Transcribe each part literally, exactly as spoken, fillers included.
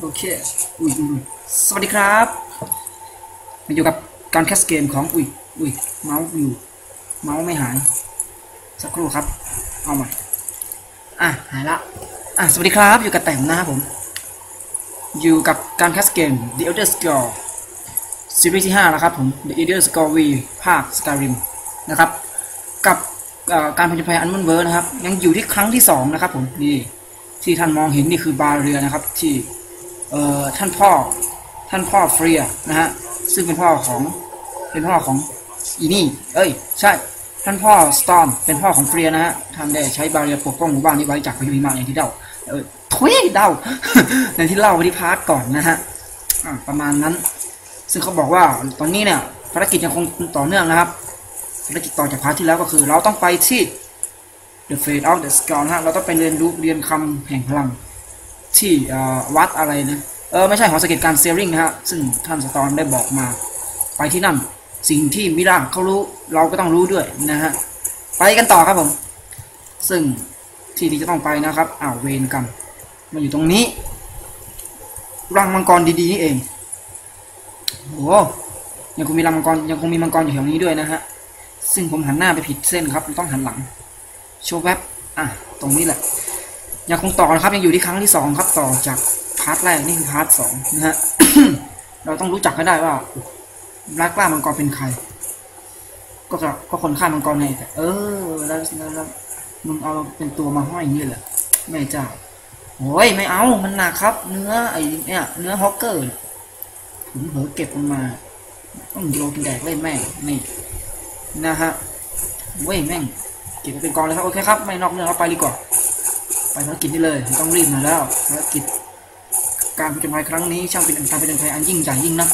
โอเคอุ้ยสวัสดีครับมาอยู่กับการแคสเกมของอุ้ยอุ้ยเมาส์อยู่เมาส์ไม่หายสักครู่ครับเอาใหม่อ่ะหายละอ่ะสวัสดีครับอยู่กับแต้มนะครับผมอยู่กับการแคสเกม The Elder Scrolls ซีรีส์ที่ห้าแล้วครับผม The Elder Scrolls V ภาค Skyrim นะครับกับการผจญภัยอันมันเวิร์นะครับยังอยู่ที่ครั้งที่สองนะครับผมนี่ที่ท่านมองเห็นนี่คือบาเรียนะครับที่เอ่อท่านพ่อท่านพ่อเฟรียนะฮะซึ่งเป็นพ่อของเป็นพ่อของอีนี่เอ้ยใช่ท่านพ่อสตอร์มเป็นพ่อของเฟรียนะฮะท่านได้ใช้บาเรียปกป้องหมู่บ้านนี้ไว้จากพายุหิมะอย่างที่เดาเอ้ยทุยเดาในที่เล่าที่พาร์ทก่อนนะฮะประมาณนั้นซึ่งเขาบอกว่าตอนนี้เนี่ยภารกิจยังคงต่อเนื่องนะครับภารกิจต่อจากพาร์ทที่แล้วก็คือเราต้องไปที่ The Fate of the Scroll ฮะเราต้องไปเรียนรู้เรียนคำแห่งพลังที่วัดอะไรนะเออไม่ใช่หอสังเกตการเซริงนะฮะซึ่งท่านสตอร์ได้บอกมาไปที่นั่นสิ่งที่มิราเขารู้เราก็ต้องรู้ด้วยนะฮะไปกันต่อครับผมซึ่งที่ที่จะต้องไปนะครับอ้าวเวรกรรมมันอยู่ตรงนี้รังมังกรดีๆนี่เองโอ้ยังคงมีรังมังกรยังคงมีมังกรอยู่แถวนี้ด้วยนะฮะซึ่งผมหันหน้าไปผิดเส้นครับต้องหันหลังโชว์แวบอ่ะตรงนี้แหละยังคงต่อนะครับยังอยู่ที่ครั้งที่สองครับต่อจากพาร์ทแรกนี่คือพาร์ทสองนะฮะ เราต้องรู้จักให้ได้ว่ารักกล้ามังกรเป็นใครก็ก็คนฆ่ามังกรไงแต่เออแล้วแล้วมึงเอาเป็นตัวมาห้อยอย่างนี้แหละไม่จ้าโอ้ยไม่เอามันหนักครับเนื้อไอ้เนี่ยเนื้อฮอกเกอร์ผมเผลอเก็บมันมาต้องโยนกินแดกเลยแม่นี่นะฮะเว้ยแม่งเก็บไปเป็นกองเลยครับโอเคครับไม่นอกเรื่องเราไปดีกว่าไปภารกิจนี่เลยต้องรีบมาแล้วภารกิจการผจญภัยครั้งนี้ช่างเป็นการผจญภัยอันยิ่งใหญ่ยิ่งนะ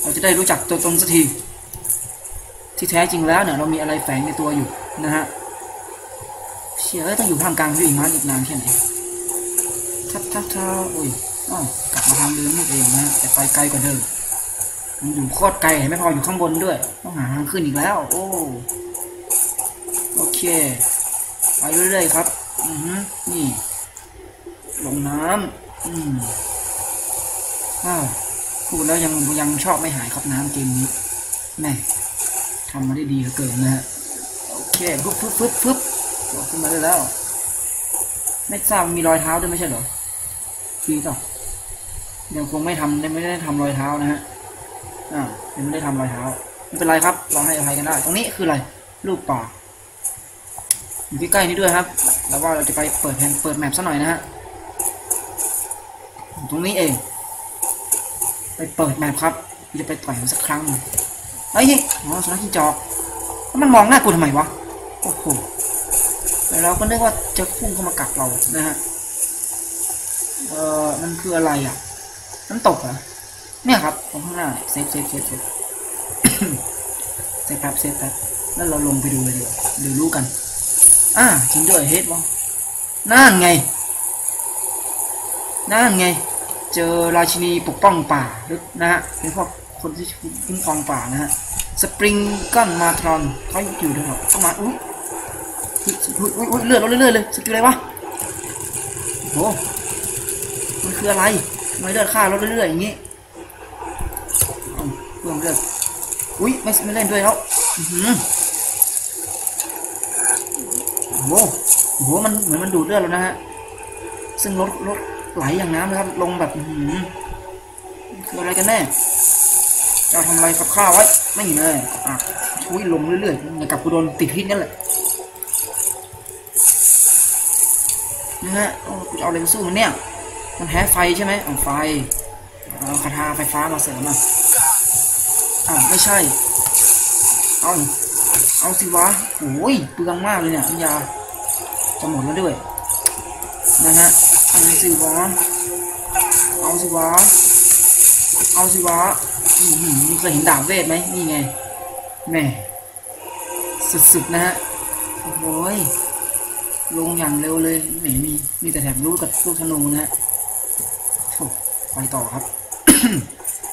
เราจะได้รู้จักตัวตนสักทีที่แท้จริงแล้วเนี่ยเรามีอะไรแฝงในตัวอยู่นะฮะเชื่อต้องอยู่ท่ามกลางด้วยอีกมันอีกนานแค่ไหนทับทับเท้าอุ้ยอ้อกลับมาทางเดิมนี่เองนะแต่ไปไกลกว่าเดิมมันอยู่โคตรไกลไม่พออยู่ข้างบนด้วยต้องหาทางขึ้นอีกแล้วโอ้โอเคไปเรื่อยๆครับอือฮึนี่ลงน้ำอืมอ้าวพูดแล้วยังยังชอบไม่หายครับน้ำเกมนี้แม่ทำมาได้ดีเหลือเกินนะฮะโอเคปุ๊บปุ๊บปุ๊บปุ๊บขึ้นมาได้แล้วไม่ทราบมีรอยเท้าด้วยไม่ใช่เหรอจริงต่อยังคงไม่ทำไม่ได้ทำรอยเท้านะฮะอ่ายังไม่ได้ทำรอยเท้าไม่เป็นไรครับลองให้อภัยกันได้ตรงนี้คืออะไรรูปป่าอยู่ใกล้ๆนี้ด้วยครับแล้วว่าเราจะไปเปิดแผนเปิดแมปซะหน่อยนะฮะตรงนี้เองไปเปิดแมปครับจะไปต่อยมันสักครั้งเฮ้ยอ๋อสุนัขที่จอกมันมองหน้ากูทำไมวะโอ้โหแต่เราก็นึกว่าจะพุ่งเข้ามากัดเรานะฮะเออมันคืออะไรอ่ะน้ำตกเหรอเนี่ยครับตรงข้างหน้าเซฟเซฟเซฟเซฟเซฟครับเซฟครับแล้วเราลงไปดูเลยดีกว่าเดี๋ยวรู้กันอ่าจริงด้วยเฮ็ดวะนั่นไงนั่นไงเจอราชินีปกป้องป่าลึกนะฮะเป็นพวกคนที่คุ้มครองป่านะฮะสปริงก้อนมาทรอนเขาอยู่ด้วยหรอเข้ามาอุ้ยอุ้ยอุ้ยเลือดเราเลือดเลยสกิลอะไรวะโอ้มันคืออะไรไม่เลือดฆ่าเราเรื่อยๆอย่างนี้เพิ่มเลือดอุ้ยไม่ไม่เล่นด้วยแล้วโอ้โหมันเหมือนมันดูดเลือดแล้วนะฮะซึ่งรถรถไหลอย่างน้ำนะครับลงแบบหืมคืออะไรกันแน่จะทำอะไรกับข้าวไว้ไม่เห็นเลยอ่ะช่วยลงเรื่อยๆกับกูโดนติดพิษนั่นแหละนะฮะกูจะเอาอะไรมาสู้มันเนี่ยมันแพ้ไฟใช่ไหมเอาไฟเอาคาถาไฟฟ้ามาเสริมอ่ะอ้าวไม่ใช่เอาเอาสิวะโอ้ยเปลืองมากเลยเนี่ยน้ำยาจะหมดแล้วด้วยนะฮะเอาสิวะเอาสิวะเอาสิวะอืมเคยเห็นดาบเวทไหมนี่ไงแหมสุดๆนะฮะโอ้ยลงอย่างเร็วเลยแหมมีมีแต่แถบรู้กับลูกธนูนะฮะโอ้ไปต่อครับ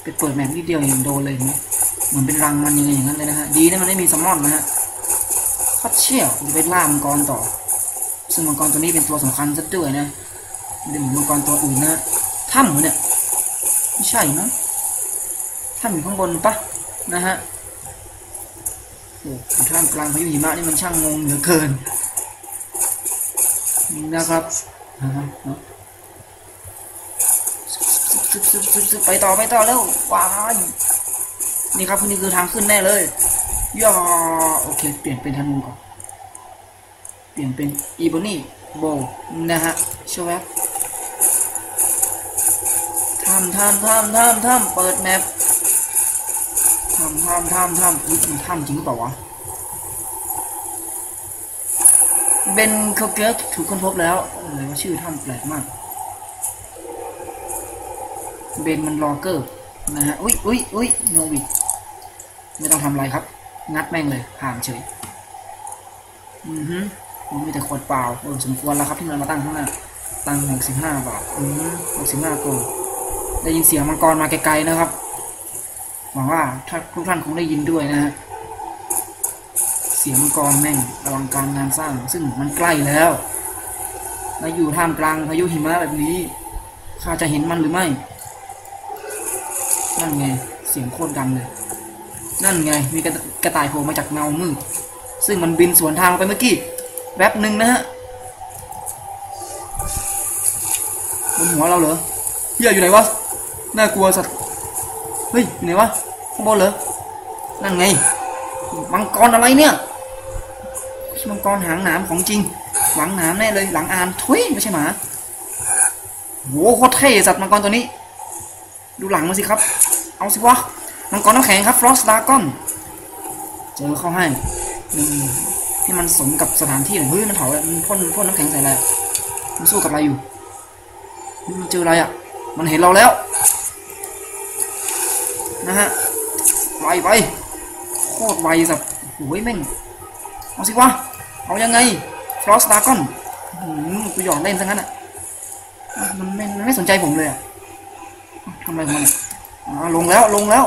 ไปเปิดแมปนิดเดียวอย่างโดนเลยไหมเหมือนเป็นรังมันยังไงอย่างนั้นเลยนะฮะดีนะมันไม่มีซัมมอนนะฮะพัดเชี่ยวไปล่ามังกรต่อซึ่งมังกรตัวนี้เป็นตัวสำคัญซะด้วยนะ ไม่ได้เหมือนมังกรตัวอื่นนะถ้ำเหรอเนี่ยไม่ใช่มั้งถ้ำอยู่ข้างบนปะนะฮะโอ้ท่ามกลางพายุหิมะนี่มันช่างงงเหลือเกินนะครับนะฮะไปต่อไปต่อเร็วว้ายนี่ครับนี่คือทางขึ้นแน่เลยย่อโอเคเปลี่ยนเป็นธนูก่อนเปลี่ยนเป็นอีโบนี่โบนะฮะชวับทำทำทำทำทำเปิดแมปทำทำทำทำอุ๊ยทำจริงหรือเปล่าวะเบนเคอร์เกอร์ถูกค้นพบแล้วอะไรว่าชื่อถ้ำแปลกมากเบนมันล็อกเกอร์นะฮะอุ๊ยอุ๊ยอุ๊ยโนวิดไม่ต้องทำอะไรครับงัดแม่งเลยผ่านเฉยอือฮึมันมีแต่ขวดเปล่าเออสมควรแล้วครับที่เรามาตั้งข้างหน้าตั้งหกสิบห้าบาทอือหกสิบห้าโกลได้ยินเสียงมังกรมาไกลๆนะครับหวังว่าทุกท่านคงได้ยินด้วยนะฮะเสียงมังกรแม่งอลังการงานสร้างซึ่งมันใกล้แล้วและอยู่ท่ามกลางพายุหิมะแบบนี้ข้าจะเห็นมันหรือไม่นั่นไงเสียงโคตรดังเลยนั่นไงมีกระต่ายโผล่มาจากเงามืดซึ่งมันบินสวนทางไปเมื่อกี้แวบหนึ่งนะฮะบนหัวเราเหรอเหี้ยอยู่ไหนวะน่ากลัวสัตว์เฮ้ยอยู่ไหนวะข้างบนเหรอนั่นไงมังกรอะไรเนี่ยมังกรหางหนามของจริงหลังหนามแน่เลยหลังอานทุยไม่ใช่หมาโว้โคตรเท่สัตว์มังกรตัวนี้ดูหลังมาสิครับเอาสิวะมังกรน้ำแข็งครับฟรอสต์ดราก้อนเจอเข้าให้ให้มันสมกับสถานที่หน่อยเฮ้ยมันเผามันพ่นพ่นน้ำแข็งใส่อะไรมันสู้กับอะไรอยู่มันเจออะไรอ่ะมันเห็นเราแล้วนะฮะไวไปโคตรไวสับโอ้ยแม่งเอาสิวะเอายังไงฟรอสต์ดราก้อนกูหยอกเล่นซะงั้นอ่ะมันไม่ไม่สนใจผมเลยอ่ะทำอะไรของมันอ่ะลงแล้วลงแล้ว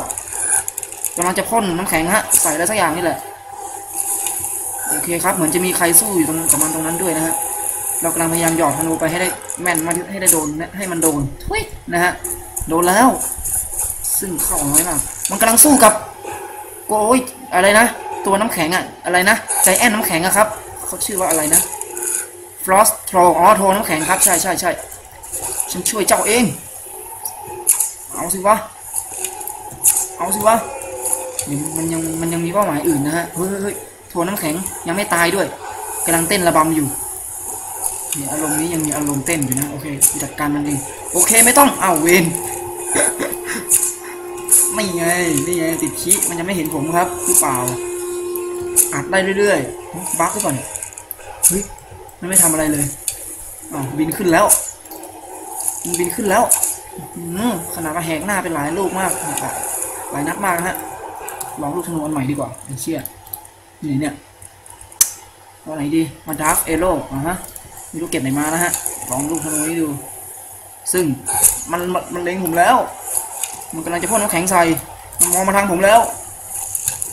กำลังจะพ่นน้ำแข็งฮะใส่อะไรสักอย่างนี่แหละโอเคครับเหมือนจะมีใครสู้อยู่ตรงกับมันตรงนั้นด้วยนะฮะเรากำลังพยายามหยอดธนูไปให้ได้แม่นมาให้ได้โดนให้มันโดนทุยนะฮะโดนแล้วซึ่งเข้าน้อยมากมันกำลังสู้กับโอ้ยอะไรนะตัวน้ำแข็งอะอะไรนะใจแอนน้ำแข็งอะครับเขาชื่อว่าอะไรนะฟรอสโทรอ๋อโทรน้ำแข็งครับใช่ใช่ใช่ฉันช่วยเจ้าเองเอาสิวะเอาสิวะมันยังมันยังมีเป้าหมายอื่นนะฮะเฮ้ยเฮ้ยโถน้ำแข็งยังไม่ตายด้วยกำลังเต้นระบำอยู่เนี่ยอารมณ์นี้ยังมีอารมณ์เต้นอยู่นะโอเคจัดการมันเองโอเคไม่ต้องเอาเวนไม่ไงไม่ไงติดขี้มันยังไม่เห็นผมครับหรือเปล่าอัดได้เรื่อยๆบั๊กก่อนเฮ้ยมันไม่ทำอะไรเลยอ๋อบินขึ้นแล้วมันบินขึ้นแล้วขนาดกระแหกหน้าเป็นหลายลูกมากหลายนัดมากนะฮะลองลูกธนูอันใหม่ดีกว่าไอ้เชี่ยนี่เนี่ยเอาไหนดีมาดาร์ฟเอโร่อ่ะฮะไม่รู้เก็บไหนมานะฮะลองลูกธนูนี้ดูซึ่งมันมันเล็งผมแล้วมันกำลังจะพ่นน้ำแข็งใส่มันมองมาทางผมแล้ว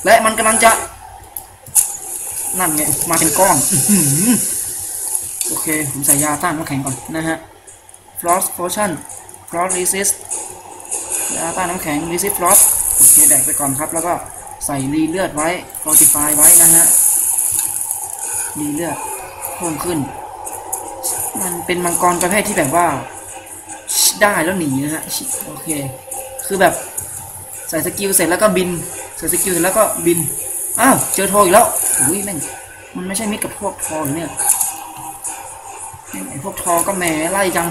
และมันกำลังจะนั่นไงมาเป็นก้อนโอเคผมใส่ยาต้านน้ำแข็งก่อนนะฮะฟลอสโพชั่นฟลอสรีซิสยาต้านน้ำแข็งรีซิสฟลอสโอเคแดกไปก่อนครับแล้วก็ใส่รีเลือดไว้โปรติฟายไว้นะฮะรีเลือดเพิ่มขึ้นมันเป็นมังกรประเภทที่แบบว่าได้แล้วหนีนะฮะโอเคคือแบบใส่สกิลเสร็จแล้วก็บินใส่สกิลเสร็จแล้วก็บินอ้าวเจอโทอีกแล้วอุ้ยแม่งมันไม่ใช่มิดกับพวกทอเนี่ยไอพวกทอก็แหมไล่จัง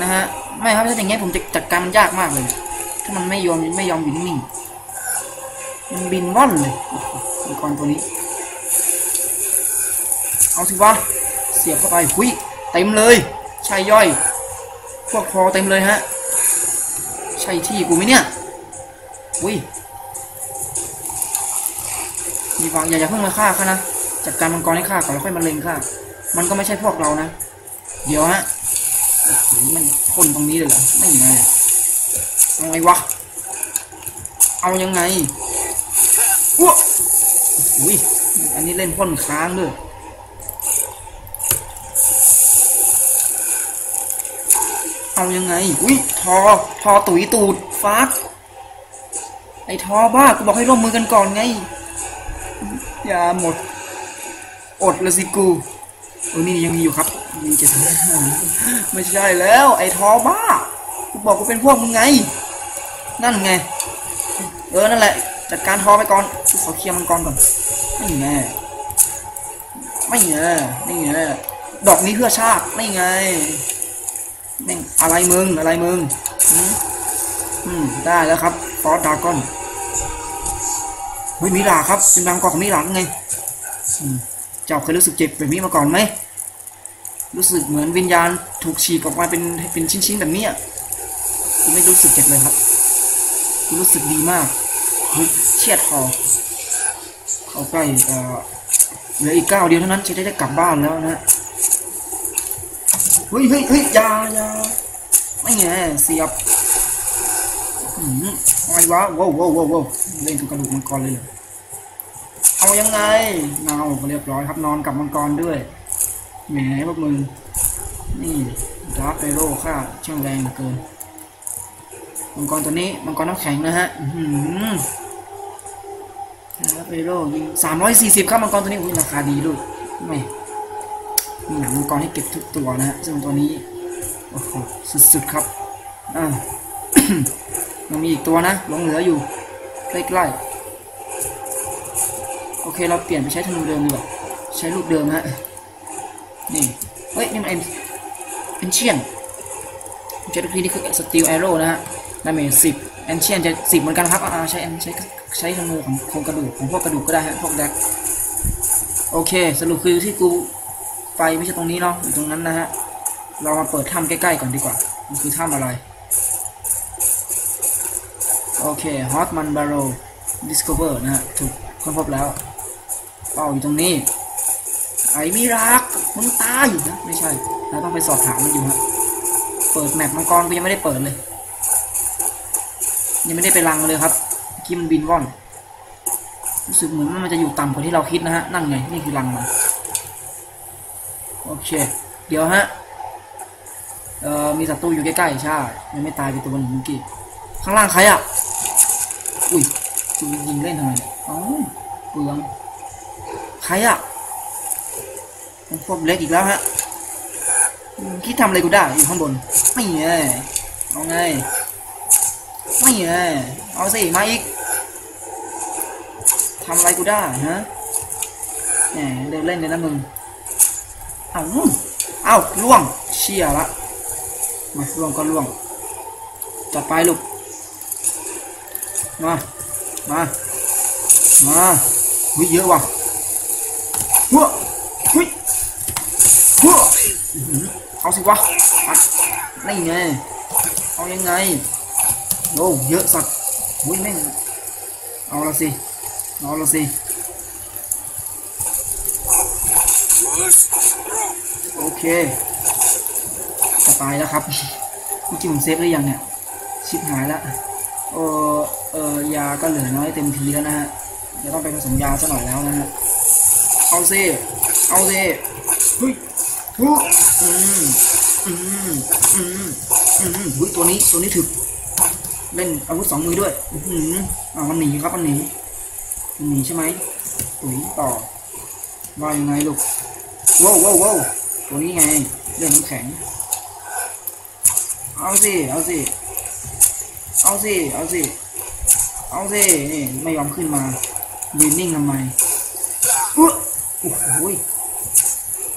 นะฮะไม่ครับถ้าอย่างเงี้ยผมจะจัดการมันยากมากเลยถ้ามันไม่ยอมไม่ยอมบินนิ่งมันบินว่อนเลยมังกรตัวนี้เอาสิวะเสียบเข้าไปหุ้ยเต็มเลยใช่ย่อยพวกคอเต็มเลยฮะใช่ที่กูไหมเนี่ยอุ้ยมีวางอย่าอย่าเพิ่งมาฆ่าเขานะจัดการมังกรให้ฆ่าก่อนแล้วค่อยมาเล็งฆ่ามันก็ไม่ใช่พวกเรานะเดี๋ยวฮะมันคนตรงนี้เลยเหรอไม่ยังไงเอาไงวะเอายังไงอ้วอุ้ยอันนี้เล่นพ่นค้างด้วย เอายังไงอุ้ยทอทอตุ๋ยตูดฟักไอ้ทอบ้ากูบอกให้ร่วมมือกันก่อนไงอย่าหมดอดละสิกูโอ้นี่ยังมีอยู่ครับมีเจ็ดไม่ใช่แล้วไอ้ทอบ้ากูบอกกูเป็นพวกมึงไงนั่นไงเออนั่นแหละจัดการทอไปก่อนขอเคลียร์มันก่อนก่อนไม่ไงไม่ไงไม่ไงดอกนี้เพื่อชาติไม่ไงนี่อะไรมึงอะไรมึงอืมได้แล้วครับฟอสดาก้อนเฮ้ยมิลาครับเป็นบางกอกมิลาไงเจ้าเคยรู้สึกเจ็บแบบนี้มาก่อนไหมรู้สึกเหมือนวิญญาณถูกฉีกออกมาเป็นเป็นชิ้นๆแบบนี้กูไม่รู้สึกเจ็บเลยครับกูรู้สึกดีมากเฮ้ยเฉียดคอเอาใกล้เอ่อเหลืออีกเก้าเดียวเท่านั้นจะได้กลับบ้านแล้วนะเฮ้ยเฮ้ยเฮ้ยยายาไม่ไงเสียบอะไรวะว้าวว้าวว้าวเล่นกับกระดูกมังกรเลยเอายังไงเนาเรียบร้อยครับนอนกับมังกรด้วยแหมพวกมึงนี่ดาร์กเอโร่ข้าช่างแรงเหลือเกินมังกรตัวนี้มังกรน้ำแข็งนะฮะดาร์กเอโร่ยิงสามร้อยสี่สิบครับมังกรตัวนี้ราคาดีด้วยไม่มีหนังมังกรให้เก็บทุกตัวนะฮะซึ่งตัวนี้โอ้โหสุดๆครับอ่า ยังมีอีกตัวนะหลงเหลืออยู่ใกล้ๆโอเคเราเปลี่ยนไปใช้ธนูเดิมดีกว่าใช้ลูกเดิมฮะนี่เฮ้ยนี่มันแอนเชียนเจตคีนี่คือสตีลแอโร่นะฮะดาเมจสิบแอนเชียนจะสิบเหมือนกันครับอาใช้ใช้ใช้ธนูของโครงกระดูกของพวกกระดูกก็ได้ฮะพวกแดกโอเคสรุปคือที่กูไปไม่ใช่ตรงนี้เนาะอยู่ตรงนั้นนะฮะเรามาเปิดถ้ำใกล้ๆก่อนดีกว่ามันคือถ้ำอะไรโอเคฮอตมันบาร์โรดิสคัฟเวอร์นะฮะถูกค้นพบแล้วเป้าอยู่ตรงนี้ไอ้มิรักมึงตายอยู่นะไม่ใช่เราต้องไปสอบถามมันอยู่ฮะเปิดแมปมังกรก็ยังไม่ได้เปิดเลยยังไม่ได้ไปรังเลยครับกิมบินว่อนรู้สึกเหมือนมันจะอยู่ต่ำกว่าที่เราคิดนะฮะนั่นไงนี่คือรังมันโอเคเดี๋ยวฮะเอ่อมีศัตรูอยู่ใกล้ๆใช่ยังไม่ตายไปตัวหนึ่งเมื่อกี้ข้างล่างใครอ่ะอุ้ยจะยิงได้ทำไมอ๋อเปลืองใครอ่ะพวกเล็กอีกแล้วฮะคิดทำอะไรกูได้อยู่ข้างบนไม่ไงเอาไงไม่ไงเอาสิมาอีกทำอะไรกูได้ฮะแหมเดินเล่นเลยนะมึงเอาเอาล่วงเชี่ยละมาล่วงก็ล่วงจัดไปลูกมามามาหุ้ยเยอะว่ะหัวหุ้ยหัวเอาสิวะนี่ไงเอายังไงโอ้เยอะสัตว์หุ้ยแม่งเอาละสิเอาละสิโอเคจะตายแล้วครับเมื่อกี้ผมเซฟหรือยังเนี่ยชิบหายแล้วเออเออยาก็เหลือน้อยเต็มทีแล้วนะฮะจะต้องไปผสมยาซะหน่อยแล้วนะฮะเอาซิเอาซิเฮ้ยฮึอืมอืมอืมอืมเฮ้ยตัวนี้ตัวนี้ถึกเล่นอาวุธสองมือด้วยอืมอ่ามันหนีครับมันหนีมันหนีใช่ไหมตุ๋ยต่อว่ายังไงลูกว้าวว้าวว้าวตัวนี้ไงเล่นน้ำแข็งเอาสิเอาสิเอาสิเอาสิเอาสินี่ไม่ยอมขึ้นมายืนนิ่งทำไมอุ๊ยโอ้โห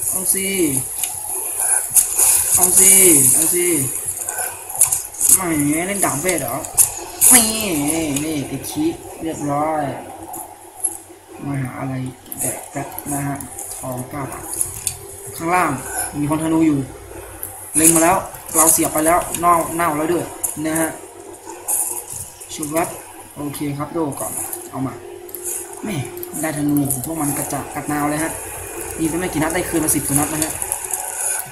เอาสิเอาสิเอาสิไม่เล่นดาบเวทเหรอนี่นี่ติดขี้เรียบร้อยมาหาอะไรแดกแป๊บนะฮะทองเก้าบาทข้างล่างมีคนธนูอยู่เล็งมาแล้วเราเสียบไปแล้วเน่าเน่าแล้วด้วยนะฮะชูวัดโอเคครับโดก่อนเอามาแม่ได้ธนูพวกมันกระจัดกระนาวเลยฮะมีไปไม่กี่นัดได้คืนมาสิบตัวนัดนะฮะ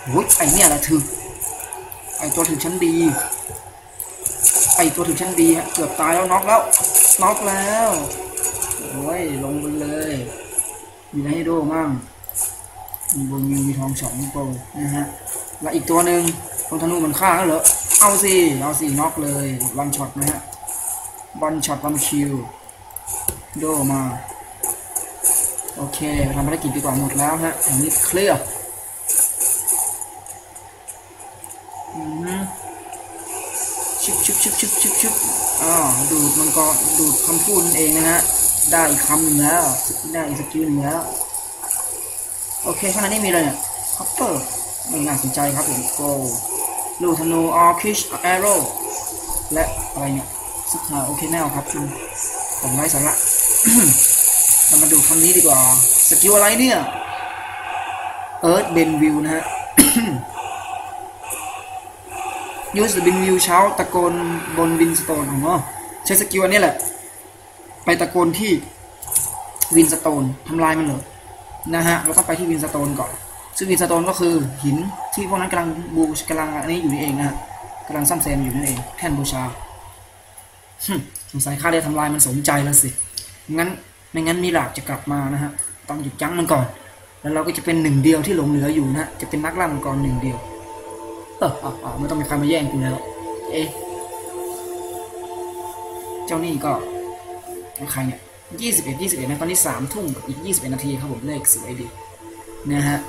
โอ้ยไอเนี่ยแหละถือไอตัวถือชั้นดีไอตัวถือชั้นดีฮะเกือบตายแล้วน็อกแล้วน็อกแล้วโอ้ยลงไปเลยมีอะไรให้โดมั่งมีบนมีทองสองโปรนะฮะและอีกตัวหนึ่งคนธนูมันฆ่าแล้วเหรอ เอาสิเอาสิน็อกเลยวันช็อตนะฮะวันช็อตวันคิวโดมาโอเคทำภารกิจดีกว่าหมดแล้วฮะอันนี้เคลียร์ชิบชิบชิบชิบชิบชิบอ๋อดูดมันก็ดูดคำพูดนั่นเองนะฮะได้อีกคำหนึ่งแล้วได้อีกสกิลหนึ่งแล้วโอเคข้างในนี่มีอะไรเนี่ยคัพเปอร์ไม่น่าสนใจครับผมโกลูธนูออคิชแอโร่และอะไรเนี่ยสักหน่อยโอเคแนวครับคุณผมไร้สาระ เรามาดูคำนี้ดีกว่าสกิลอะไรเนี่ยเอิร์ธเบนวิวนะฮะ ยูสเบนวิวเช้าตะโกนบนวินสโตนของเนาะใช้สกิลอันนี้แหละไปตะโกนที่วินสโตนทำลายมันเลยนะฮะเราต้องไปที่วินสโตนก่อนซึ่งวินสโตนก็คือหินที่พวกนั้นกำลังบูชกำลังอันนี้อยู่นี่เองนะฮะกำลังซ่อมแซมอยู่นั่นเองแท่นบูชาสงสัยข้าได้ทำลายมันสมใจแล้วสิงั้นไม่งั้นมีหลากจะกลับมานะฮะต้องหยุดยั้งมันก่อนแล้วเราก็จะเป็นหนึ่งเดียวที่หลงเหลืออยู่นะจะเป็นนักล่ามังกรหนึ่งเดียวเออเออไม่ต้องมีใครมาแย่งกูแล้วเอ๊ะเจ้านี่ก็ใครเนี่ยยี่สิบเอ็ดยี่สิบเอ็ดนะตอนนี้สามทุ่มกับอีกยี่สิบเอ็ดนาทีครับผมเลขสวยดีนะฮะ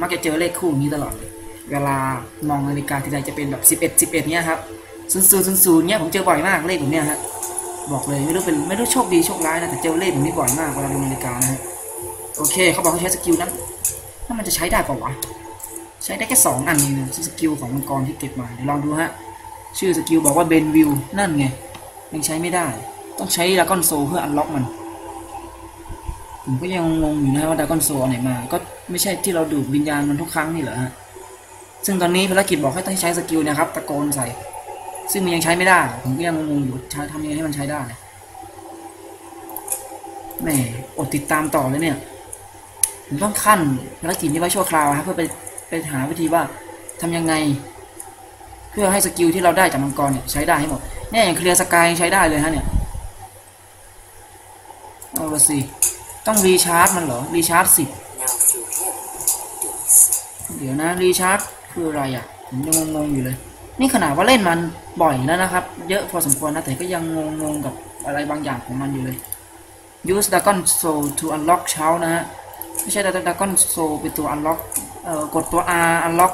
มักจะเจอเลขคู่นี้ตลอดเลยเวลามองนาฬิกาทีไรจะเป็นแบบสิบเอ็ดสิบเอ็ดเนี้ยครับศูนย์ศูนย์ศูนย์ศูนย์เนี้ยผมเจอบ่อยมากเลขแบบเนี้ยฮะบอกเลยไม่รู้เป็นไม่รู้โชคดีโชคร้ายนะแต่เจอเลขแบบนี้บ่อยมากเวลาดูนาฬิกานะฮะโอเคเขาบอกเขาใช้สกิลนั้นถ้ามันจะใช้ได้เปล่าวะใช้ได้แค่สองอันนี้นะสกิลของมังกรที่เก็บมาเดี๋ยวลองดูฮะชื่อสกิลบอกว่าเบนวิวนั่นไงยังใช้ไม่ได้ต้องใช้ดราก้อนโซเพื่ออันล็อกมันผมก็ยังงงอยู่นะว่าดราก้อนโซไหนมาก็ไม่ใช่ที่เราดูดวิญญาณมันทุกครั้งนี่เหรอฮะซึ่งตอนนี้ภารกิจบอกให้ต้องใช้สกิลนะครับตะโกนใส่ซึ่งมันยังใช้ไม่ได้ผมก็ยังงงอยู่ใช้ทำยังไงให้มันใช้ได้แหมอดติดตามต่อเลยเนี่ยผมต้องขั้นภารกิจนี้ไว้ชั่วคราวครับเพื่อไปไปหาวิธีว่าทำยังไงเพื่อให้สกิลที่เราได้จากมังกรเนี่ยใช้ได้ให้หมดเนี่ยอย่างเคลียร์สกายใช้ได้เลยฮะเนี่ยเอาละสิต้องรีชาร์จมันเหรอรีชาร์จสิบเดี๋ยวนะรีชาร์จคืออะไรอ่ะผมยังงงอยู่เลยนี่ขนาดว่าเล่นมันบ่อยแล้วนะครับเยอะพอสมควรนะแต่ก็ยังงงงกับอะไรบางอย่างของมันอยู่เลย use dragon soul to unlock เช้านะฮะไม่ใช่ dragon soul เป็นตัว unlock เอ่อกดตัว R unlock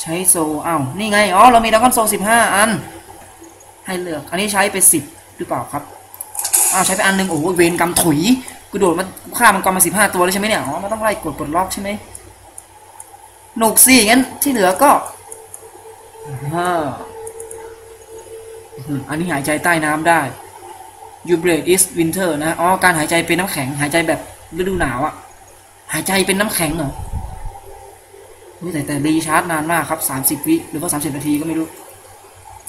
ใช้ soul อ้าวนี่ไงอ๋อเรามี dragon soul สิบห้าอันให้เลือกอันนี้ใช้ไปสิบหรือเปล่าครับอ้าวใช้ไปอันหนึ่งโอ้โหเวรกรรมถุยกูโดดมันฆ่ามังกรมาสิบห้าตัวเลยใช่ไหมเนี่ยอ๋อมันต้องไล่กดกดล็อกใช่ไหมหนุกสิงั้นที่เหลือก็อันนี้หายใจใต้น้ำได้ you breathe is winter นะอ๋อการหายใจเป็นน้ำแข็งหายใจแบบฤดูหนาวอะหายใจเป็นน้ำแข็งเหรอแต่แต่รีชาร์จนานมากครับสามสิบวิหรือว่าสามสิบนาทีก็ไม่รู้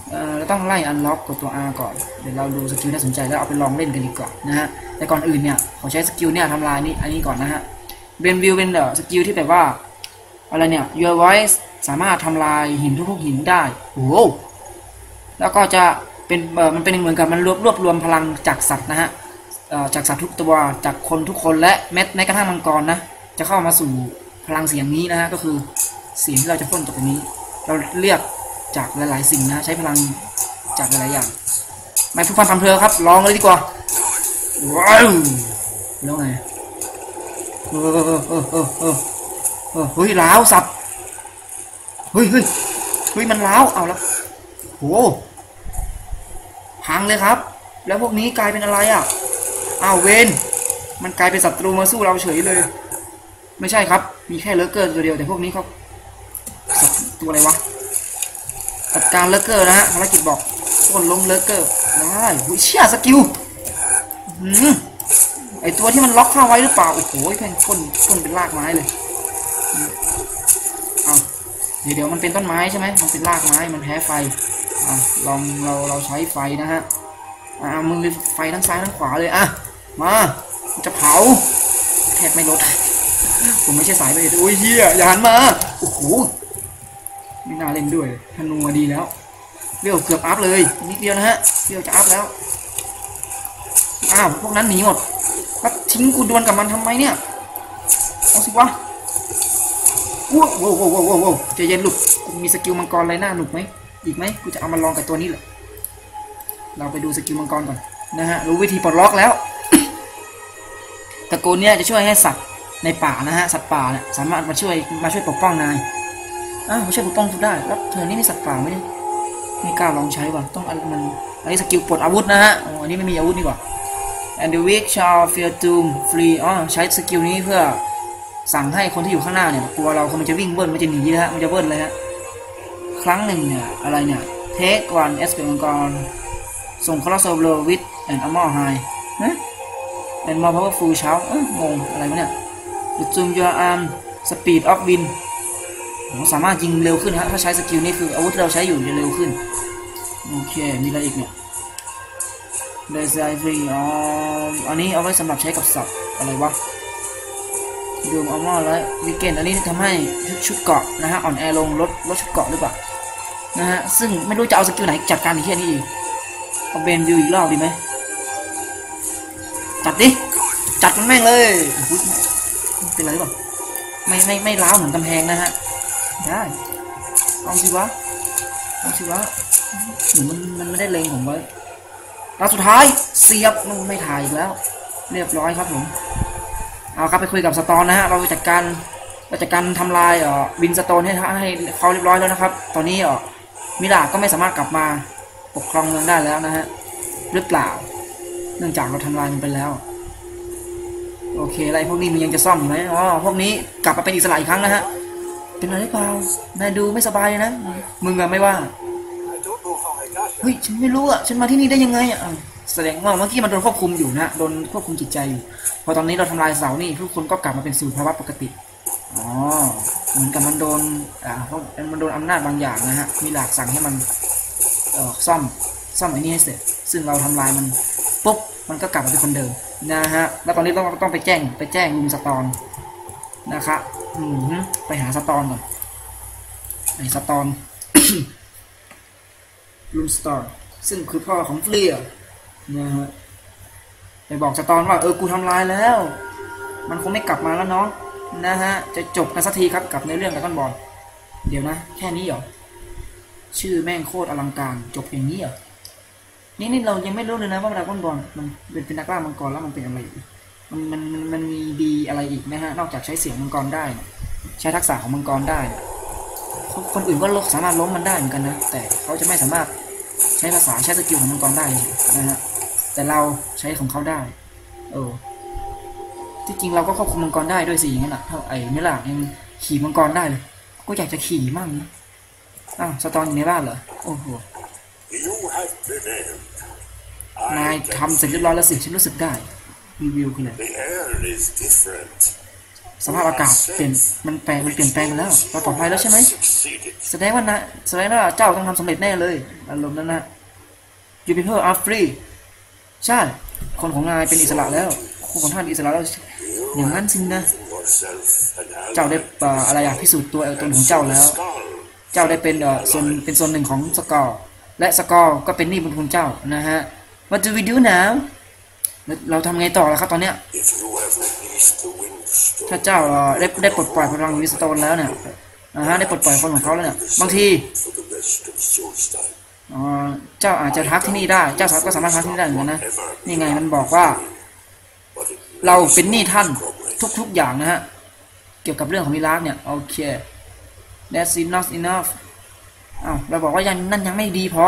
เออเราต้องไล่อันล็อกกดตัว R ก่อนเดี๋ยวเราดูสกิลน่าสนใจแล้วเอาไปลองเล่นกันดีกว่านะฮะแต่ก่อนอื่นเนี่ยขอใช้สกิลเนี่ยทำลายนี่อันนี้ก่อนนะฮะเบนวิวเป็นเดอร์สกิลที่แบบว่าอะไรเนี่ย Your Voice สามารถทำลายหินทุกๆหินได้โอ้โหแล้วก็จะเป็นเออมันเป็นเหมือนกับมันรวบรวบรวมพลังจากสัตว์นะฮะจากสัตว์ทุกตัวจากคนทุกคนและแม้แม้กระทั่งมังกรนะจะเข้ามาสู่พลังเสียงนี้นะฮะก็คือเสียงที่เราจะพ่นต่อไปนี้เราเลือกจากหลายๆสิ่งนะใช้พลังจากหลายๆอย่างไม่พูดความพันเพลอครับลองเลยดีกว่าว้าวแล้วไงเออเออเออเออเออเออเฮ้ยล้าวสับเฮ้ยเฮ้ยเฮ้ยมันล้าวเอาแล้วโหพังเลยครับแล้วพวกนี้กลายเป็นอะไรอ่ะอ้าวเวนมันกลายเป็นศัตรูมาสู้เราเฉยเลยไม่ใช่ครับมีแค่เลอเกอร์ตัวเดียวแต่พวกนี้เขาตัวอะไรวะจัดการเลเกอร์นะฮะภารกิจบอกคนล้มเลเกอร์ได้วิเชียสกิลไอตัวที่มันล็อกข้าไว้หรือเปล่าโอ้โหแพงคนคนเป็นรากไม้เลยเอาเดี๋ยวเดี๋ยวมันเป็นต้นไม้ใช่ไหมมันเป็นรากไม้มันแพ้ไฟอ่ะลองเราเราใช้ไฟนะฮะอ่ะมือไฟทั้งซ้ายทั้งขวาเลยอ่ะมาจะเผาแทบไม่ลดผมไม่ใช่สายไปเลยโอ้ยเฮียอย่าหันมาโอ้โหไม่น่าเล่นด้วยธนูมาดีแล้วเรียวเกือบอัพเลยนิดเดียวนะฮะเรียวจะอัพแล้วอ้าวพวกนั้นหนีหมดแล้วทิ้งกูดวลกับมันทำไมเนี่ยเอาสิวะว้าวว้าวว้าวว้าวใจเย็นหลุดมีสกิลมังกรอะไรหน้าหนุกไหม อีกไหมกูจะเอามาลองกับตัวนี้แหละเราไปดูสกิลมังกรก่อนนะฮะรู้วิธีปลดล็อกแล้ว ตระกูลเนี้ยจะช่วยให้สัตว์ในป่านะฮะสัตว์ป่าเนี่ยสามารถมาช่วยมาช่วยปกป้องนายอ้าวมาช่วยปกป้องทุกได้แล้วเธอนี่ไม่สัตว์ป่าไหมเนี่ยไม่กล้าลองใช้ว่ะต้องอันมันอันนี้สกิลปลดอาวุธนะฮะอันนี้ไม่มีอาวุธนี่กว่า and the weak shall fear doom free อ๋อใช้สกิลนี้เพื่อสั่งให้คนที่อยู่ข้างหน้าเนี่ยกลัวเราคนมันจะวิ่งเบิ้ลมันจะหนีนะฮะมันจะเบิ้ลเลยฮะครั้งหนึ่งเนี่ยอะไรเนี่ย take one aspect มังกรส่งคลอสโซโลวิทแอนด์อัลมอร์ไฮนะแอนด์มอร์พาวเวอร์ฟูลเช้างงอะไรวะเนี่ยจุ่มยัวอาร์มสปีดออฟวินสามารถยิงเร็วขึ้นฮะถ้าใช้สกิลนี้คืออาวุธเราใช้อยู่จะเร็วขึ้นโอเคมีอะไรอีกเนี่ยเดซายฟรีอ๋ออันนี้เอาไว้สำหรับใช้กับสับอะไรวะดูมอัลมอร์และวิกเกนอันนี้ทำให้ชุดเกาะนะฮะอ่อนแอลงลดลดชุดเกาะหรือเปล่านะฮะซึ่งไม่รู้จะเอาสกิลไหนจัดการในที่นี้อีกเอาเบนวิวอีกรอบดีไหมจัดดิจัดมันแม่งเลยเป็นไรหรือเปล่าไม่ไม่ไม่ล้าวเหมือนกำแพงนะฮะได้เอาสิวะเอาสิวะเหมือนมันมันไม่ได้เลงผมไว้แล้วสุดท้ายเสียบมันไม่ถ่ายอีกแล้วเรียบร้อยครับผมเอาครับไปคุยกับสตอนนะฮะเราจัดการเราจัดการทำลายเอ่อบินสตอนให้ให้เขาเรียบร้อยแล้วนะครับตอนนี้เอ่อมิราก็ไม่สามารถกลับมาปกครองเมืองได้แล้วนะฮะหรือเปล่าเนื่องจากเราทำลายมันไปแล้วโอเคอะไรพวกนี้มันยังจะซ่อมอยู่ไหมอ๋อพวกนี้กลับมาเป็นอิสระอีกครั้งนะฮะเป็นอะไรหรือเปล่านายดูไม่สบายเลยนะมึงอะไม่ว่าเฮ้ยฉันไม่รู้อะฉันมาที่นี่ได้ยังไงอะแสดงว่าเมื่อกี้มันโดนควบคุมอยู่นะโดนควบคุมจิตใจอยู่พอตอนนี้เราทำลายเสานี่ทุกคนก็กลับมาเป็นสู่ภาวะปกติอ๋อเหมือนกับมันโดนอ่ามันโดนอำนาจบางอย่างนะฮะมีหลักสั่งให้มันเอ่อซ่อมซ่อมไอ้นี่ให้เสร็จซึ่งเราทำลายมันปุ๊บมันก็กลับมาเป็นคนเดิมนะฮะแล้วตอนนี้ต้องต้องไปแจ้งไปแจ้งลุงสตอนนะครับอืมไปหาสตอนก่อนไอ้สตอน ลุงสตอนซึ่งคือพ่อของเฟลียนะฮะไปบอกสตอนว่าเออกูทำลายแล้วมันคงไม่กลับมาแล้วเนาะนะฮะจะจบกันสักทีครับกับในเรื่องดราก้อนบอลเดี๋ยวนะแค่นี้เหรอชื่อแม่งโคตรอลังการจบอย่างนี้เหรอนี่นี่เรายังไม่รู้เลยนะว่าดราก้อนบอลมันเป็นเป็นนักล่ามังกรแล้วมันเป็นอะไรอีกมันมันมันมีดีอะไรอีกนะฮะนอกจากใช้เสียงมังกรได้ใช้ทักษะของมังกรได้คนอื่นก็สามารถล้มมันได้เหมือนกันนะแต่เขาจะไม่สามารถใช้ภาษาใช้สกิลของมังกรได้นะฮะแต่เราใช้ของเขาได้เออที่จริงเราก็ควบคุมมังกรได้ด้วยสิงั้นแหละไอ้เมล่ายังขี่มังกรได้เลยก็อยากจะขี่มั่งนะอ้าวสตอนอยู่ในบ้านเหรอโอ้โหนายทำเสร็จเรียบร้อยแล้วสิฉันรู้สึกได้รีวิวคืออะไรสภาพอากาศเปลี่ยนมันแปลงมันเปลี่ยนแปลงไปแล้วเราปลอดภัยแล้วใช่ไหมแสดงว่านะแสดงว่าเจ้าต้องทำสำเร็จแน่เลยอารมณ์นั้นนะ You people are free ใช่คนของนายเป็นอิสระแล้วคนของท่านอิสระแล้วอย่างนั้นสินะเจ้าได้อะไรอยากพิสูจน์ตัวตนของเจ้าแล้วเจ้าได้เป็นส่วนเป็นส่วนหนึ่งของสกอร์และสกอร์ก็เป็นหนี้บุญคุณเจ้านะฮะ What do we do now เราทำไงต่อแล้วครับตอนเนี้ยถ้าเจ้าได้ได้ปลดปล่อยพลังวิสโตนแล้วเนี่ยนะฮะได้ปลดปล่อยคนของเขาแล้วเนี่ยบางทีเจ้าอาจจะทักที่นี่ได้เจ้าสาวก็สามารถทักที่นี่ได้เหมือนกันนะนี่ไงมันบอกว่าเราเป็นหนี้ท่านทุกๆอย่างนะฮะเกี่ยวกับเรื่องของมิราคเนี่ยโอเค That's enough enoughอ้าวเราบอกว่ายังนั่นยังไม่ดีพอ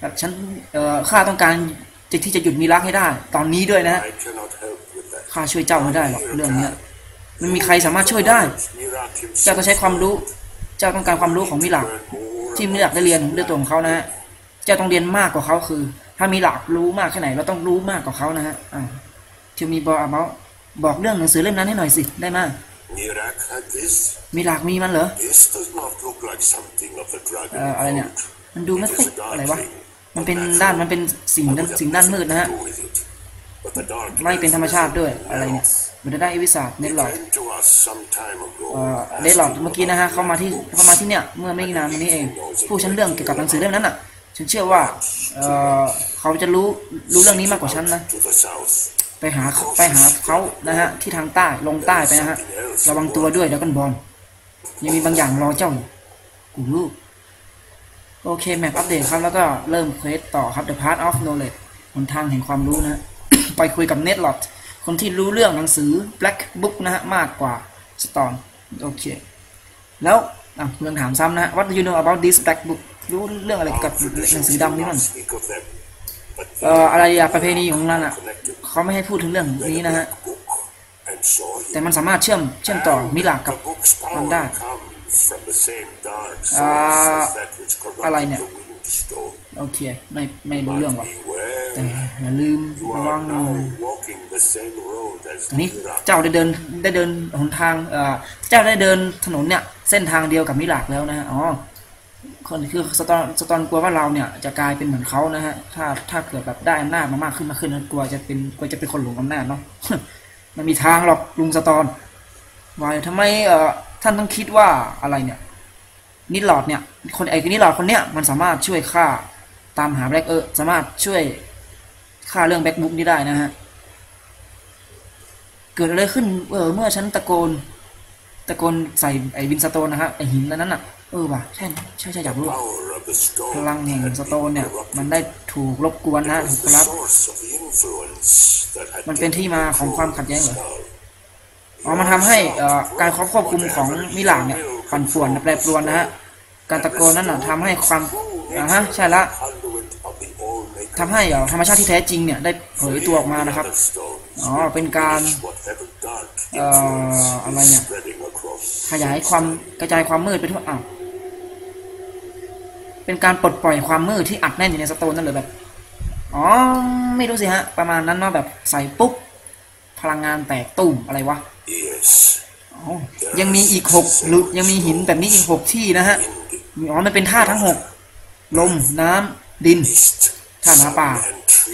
แบบฉันเอ่อข้าต้องการจะที่จะหยุดมิราคให้ได้ตอนนี้ด้วยนะข้าช่วยเจ้าไม่ได้หรอกเรื่องเนี้ยมันมีใครสามารถช่วยได้เจ้าก็ใช้ความรู้เจ้าต้องการความรู้ของมิราคที่มิราคได้เรียนด้วยตัวของเขานะฮะเจ้าต้องเรียนมากกว่าเขาคือถ้ามิราครู้มากแค่ไหนเราต้องรู้มากกว่าเขานะฮะอ่าเธอมีบอกเอาบอกเรื่องหนังสือเล่มนั้นให้หน่อยสิได้มากมีหลักมีมันเหรออะไรเนี่ยมันดูไม่ค่อยอะไรวะมันเป็นด้านมันเป็นสิ่งด้านสิ่งด้านมืดนะฮะไม่เป็นธรรมชาติด้วยอะไรเนี่ยมันจะได้วิสาเนลลอดเนลลอดเมื่อกี้นะฮะเข้ามาที่เข้ามาที่เนี่ยเมื่อไม่นานมานี้เองผู้ชั้นเรื่องเกี่ยวกับหนังสือเล่มนั้นอ่ะฉันเชื่อว่าเขาจะรู้รู้เรื่องนี้มากกว่าฉันนะไปหาไปหาเขานะฮะที่ทางใต้ลงใต้ไปนะฮะระวังตัวด้วยดราก้อนบอลยังมีบางอย่างรอเจ้าอยู่กูรู้ โอเคแมปอัปเดตครับแล้วก็เริ่มเควสต่อครับ The Path of Knowledge หนทางแห่งความรู้นะ ไปคุยกับเนตลอดคนที่รู้เรื่องหนังสือ Black Book นะฮะมากกว่า Stone โอเคแล้วอ่ะเรื่องถามซ้ำนะ What do you know about this Black Book รู้เรื่องอะไรกับหนังสือดำนี่มันเอ่ออะไรอะประเพณีของนั่นอ่ะเขาไม่ให้พูดถึงเรื่องนี้นะฮะแต่มันสามารถเชื่อมเชื่อมต่อมิลากับมันได้อ่าอะไรเนี่ยโอเคไม่ไม่รู้เรื่องหรอกแต่อย่าลืมระวังนะตรงนี้เจ้าได้เดินได้เดินหนทางเอ่อเจ้าได้เดินถนนเนี่ยเส้นทางเดียวกับมิลาแล้วนะฮะอ๋อคนคือสตอนสตอนกลัวว่าเราเนี่ยจะกลายเป็นเหมือนเขานะฮะถ้าถ้าเกิดแบบได้อำนาจมามากขึ้นมากขึ้นกลัวจะเป็นกลัวจะเป็นคนหลงอำนาจเนาะมันมีทางหรอกลุงสตอนวายทำไมเอ่อท่านต้องคิดว่าอะไรเนี่ยนิลอดเนี่ยคนไอ้นิลอดคนเนี้ยมันสามารถช่วยฆ่าตามหาแบล็กเออสามารถช่วยฆ่าเรื่องแบล็กบุ๊กนี้ได้นะฮะเกิดอะไรขึ้นเออเมื่อฉันตะโกนตะโกนใส่ไอ้วินสโตนนะฮะไอ้หินนั้นน่ะเออว่ะใช่ใช่ใช่อยากรู้พลังแห่งสโตนเนี่ยมันได้ถูกรบกวนนะถูกครับมันเป็นที่มาของความขัดแย้งเหรออ๋อมันทำให้การควบคุมของมิลานเนี่ยปั่นป่วนแปรปรวนนะฮะการตะโกนนั่นน่ะทำให้ความนะฮะใช่ละทำให้ธรรมชาติที่แท้จริงเนี่ยได้เผยตัวออกมานะครับอ๋อเป็นการเอ่ออะไรเนี่ยขยายความกระจายความมืดไปทั่วอ่ะเป็นการปลดปล่อยความมืดที่อัดแน่นอยู่ในสโตนนั่นเลยแบบอ๋อไม่รู้สิฮะประมาณนั้นเนาะแบบใส่ปุ๊บพลังงานแตกตุ่มอะไรวะ yes. อ๋อยังมีอีกหกหรือยังมีหินแบบนี้อีกหกที่นะฮะอ๋อมันเป็นธาตุทั้งหกลมน้ำดินธาตุน้ำป่า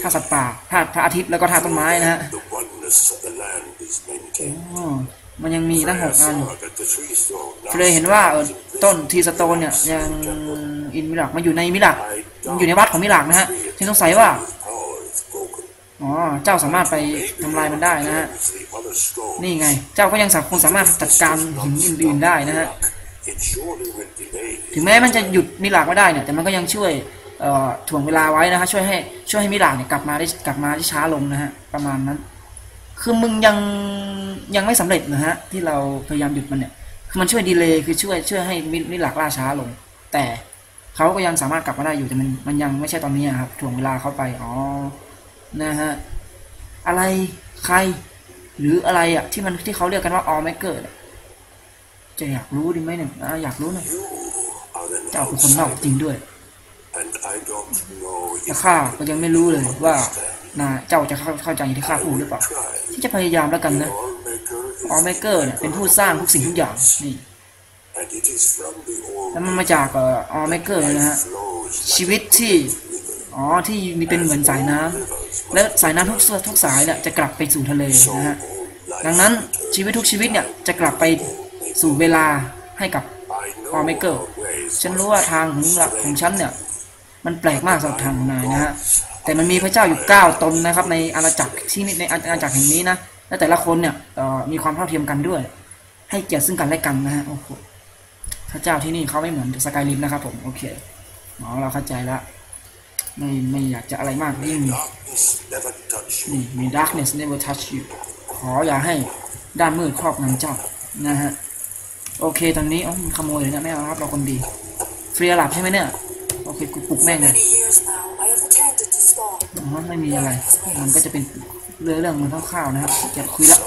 ธาตุสัตว์ป่าธาตุพระอาทิตย์แล้วก็ธาตุต้นไม้นะฮะมันยังมีตั้งหกอันเลยเห็นว่าต้นทีสโตนเนี่ยยังอินมิลักมาอยู่ในมิลักมันอยู่ในวัดของมิลักนะฮะที่สงสัยว่าอ๋อเจ้าสามารถไปทำลายมันได้นะฮะนี่ไงเจ้าก็ยังคงสามารถจัดการหินอื่นๆได้นะฮะถึงแม้มันจะหยุดมิลักไม่ได้เนี่ยแต่มันก็ยังช่วยถ่วงเวลาไว้นะฮะช่วยให้ช่วยให้มิลักเนี่ยกลับมาได้กลับมาได้ช้าลงนะฮะประมาณนั้นคือมึงยังยังไม่สำเร็จนะฮะที่เราพยายามหยุดมันเนี่ยคือมันช่วยดีเลย์คือช่วยช่วยให้มิลากล่าช้าลงแต่เขาก็ยังสามารถกลับมาได้อยู่แต่มันมันยังไม่ใช่ตอนนี้ครับถ่วงเวลาเข้าไปอ๋อนะฮะอะไรใครหรืออะไรอ่ะที่มันที่เขาเรียกกันว่าออลแมกเกอร์จะอยากรู้ดิไหมเนี่ยอยากรู้หน่อยเจ้าเป็นคนนอกจริงด้วยแต่ข้าก็ยังไม่รู้เลยว่านะเจ้าจะเข้าใจอย่างที่ข้าพูดหรือเปล่าที่จะพยายามแล้วกันนะออลเมกเกอร์เนี่ยเป็นผู้สร้างทุกสิ่งทุกอย่างนี่แล้วมันมาจากออลเมกเกอร์นะฮะชีวิตที่อ๋อที่มีเป็นเหมือนสายน้ำและสายน้ำทุกทุกสายเนี่ยจะกลับไปสู่ทะเลนะฮะดังนั้นชีวิตทุกชีวิตเนี่ยจะกลับไปสู่เวลาให้กับออลเมกเกอร์ฉันรู้ว่าทางของหลักของฉันเนี่ยมันแปลกมากสำหรับทางของนายนะฮะแต่มันมีพระเจ้าอยู่เก้าตนนะครับในอาณาจักรที่ในอาณาจักรแห่งนี้นะและแต่ละคนเนี่ยมีความเท่าเทียมกันด้วยให้เกียรติซึ่งกันและกันนะฮะโอ้โหพระเจ้าที่นี่เขาไม่เหมือนสกายลิมนะครับผมโอเคอ๋อเราเข้าใจละไม่ไม่อยากจะอะไรมากยิ่งนี่มี darkness never touch you ขออย่าให้ด้านมืดครอบงำเจ้านะฮะโอเคตอนนี้อ๋อขโมยเลยนะแม่ครับเราคนดีฟรีหลับใช่ไหมเนี่ยโอเคกูปลุกแม่งเลยไม่มีอะไรมันก็จะเป็นเรื่องเรื่องมันข้าวๆนะครับจะคุยละ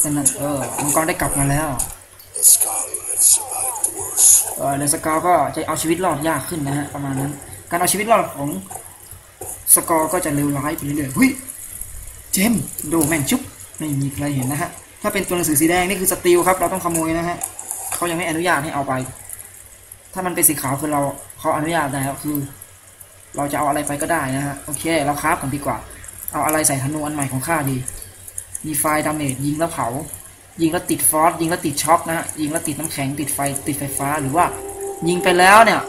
แต่นั่นเออมังกรได้กลับมาแล้วเออเดสกอร์ก็จะเอาชีวิตรอดยากขึ้นนะฮะประมาณนั้นการเอาชีวิตรอดของสกอร์ก็จะเลวร้ายไปเรื่อยๆเฮ้ยเจมดูแม่งชุบไม่มีใครเห็นนะฮะถ้าเป็นตัวหนังสือสีแดงนี่คือสตีลครับเราต้องขโมยนะฮะเขายังไม่อนุญาตให้เอาไปถ้ามันเป็นสีขาวคือเราเขาอนุญาตแล้วคือเราจะเอาอะไรไปก็ได้นะฮะโอเคเราคราฟกันดีกว่าเอาอะไรใส่ธนูอันใหม่ของข้าดีมีไฟดาเมจยิงแล้วเผายิงแล้วติดฟอสยิงแล้วติดช็อคนะฮะยิงแล้วติดน้ำแข็งติดไฟติดไฟฟ้าหรือว่ายิงไปแล้วเนี่ย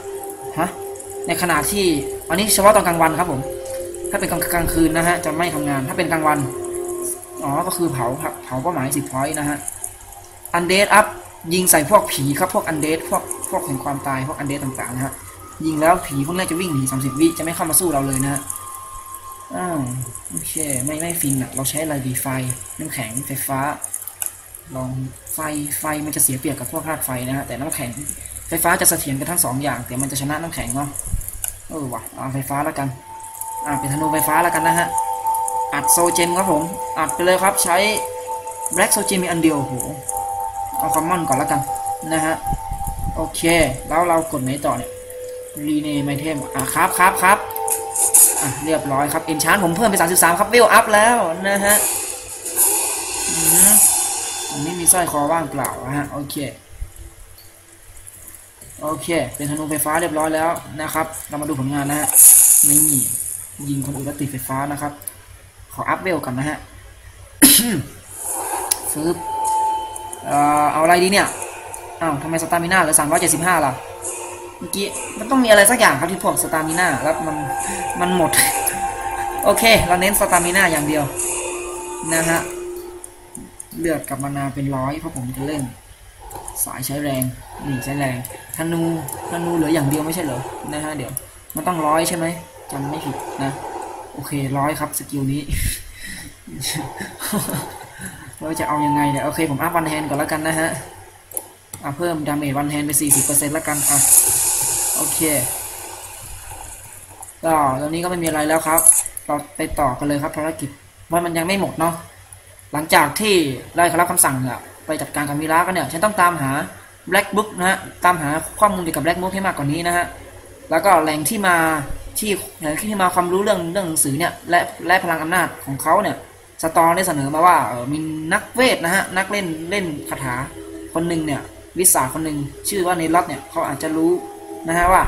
ฮะในขณะที่อันนี้เฉพาะตอนกลางวันครับผมถ้าเป็นกลางกลางคืนนะฮะจะไม่ทำงานถ้าเป็นกลางวันอ๋อก็คือเผาครับเผาเป้าหมายสิบพอยต์นะฮะอันเดดอัพยิงใส่พวกผีครับพวกอันเดดพวก พวกแห่งความตายพวกอันเดสต่างๆนะฮะยิงแล้วผีพวกนี้จะวิ่งหนีสามสิบวิจะไม่เข้ามาสู้เราเลยนะฮะอ้าวโอเคไม่ไม่ฟินอ่ะเราใช้อะไรดีไฟน้ำแข็งไฟฟ้าลองไฟไฟมันจะเสียเปรียบกับพวกธาตุไฟนะฮะแต่น้ำแข็งไฟฟ้าจะเสถียรกันทั้งสองอย่างแต่มันจะชนะน้ำแข็งเนาะเออว่ะเอาไฟฟ้าแล้วกันอ่าเป็นธนูไฟฟ้าแล้วกันนะฮะอัดโซเจมครับผมอัดไปเลยครับใช้แบล็กโซเจมมีอันเดียวโหเอาคอมมอนก่อนแล้วกันนะฮะโอเคแล้วเรากดไหนต่อเนี่ยรีเนมไอเทมอ่ะครับครับครับอ่ะเรียบร้อยครับเอนชานผมเพิ่มไปสามสิบสามครับเวลอัพแล้วนะฮะอืมอันนี้มีสร้อยคอว่างเปล่านะฮะโอเคโอเคเป็นธนูไฟฟ้าเรียบร้อยแล้วนะครับเรามาดูผลงานนะฮะไม่มียิงคนอื่นแล้วติดไฟฟ้านะครับขออัพเวลก่อนนะฮะ ฟืบเอ่อเอาอะไรดีเนี่ยอ้าวทำไมสตามิน่าเหลือสามร้อยเจ็ดสิบห้าล่ะเมื่อกี้มันต้องมีอะไรสักอย่างครับที่พวกสตามิน่าแล้วมันมันหมด โอเคเราเน้นสตามิน่าอย่างเดียวนะฮะเลือดกับมานาเป็นร้อยเพราะผมจะเล่นสายใช้แรงนี่ใช้แรงธนูธนูเหลืออย่างเดียวไม่ใช่เหรอนะฮะเดี๋ยวมันต้องร้อยใช่ไหมจำไม่ผิดนะโอเคร้อยครับสกิลนี้ เราจะเอายังไงเนี่ยโอเคผมอัพวันแฮนก่อนแล้วกันนะฮะอ่ะเพิ่มดาเมจวันแฮนไป สี่สิบเปอร์เซ็นต์ แล้วกันอ่ะโอเคต่อตอนนี้ก็ไม่มีอะไรแล้วครับเราไปต่อกันเลยครับภารกิจว่ามันยังไม่หมดเนาะหลังจากที่ได้รับคำสั่งอะไปจัดการกับมิราก็เนี่ยฉันต้องตามหาแบล็กบุ๊กนะฮะตามหาข้อมูลเกี่ยวกับแบล็กบุ๊กให้มากกว่านี้นะฮะแล้วก็แหล่งที่มาที่แหล่งที่มาความรู้เรื่องเรื่องหนังสือเนี่ยและและพลังอำนาจของเขาเนี่ยสตอร์ได้เสนอมาว่ามีนักเวทนะฮะนักเล่นเล่นคาถาคนหนึ่งเนี่ยวิสาคนหนึ่งชื่อว่าเนลล็อตเนี่ยเขาอาจจะรู้นะฮะว่า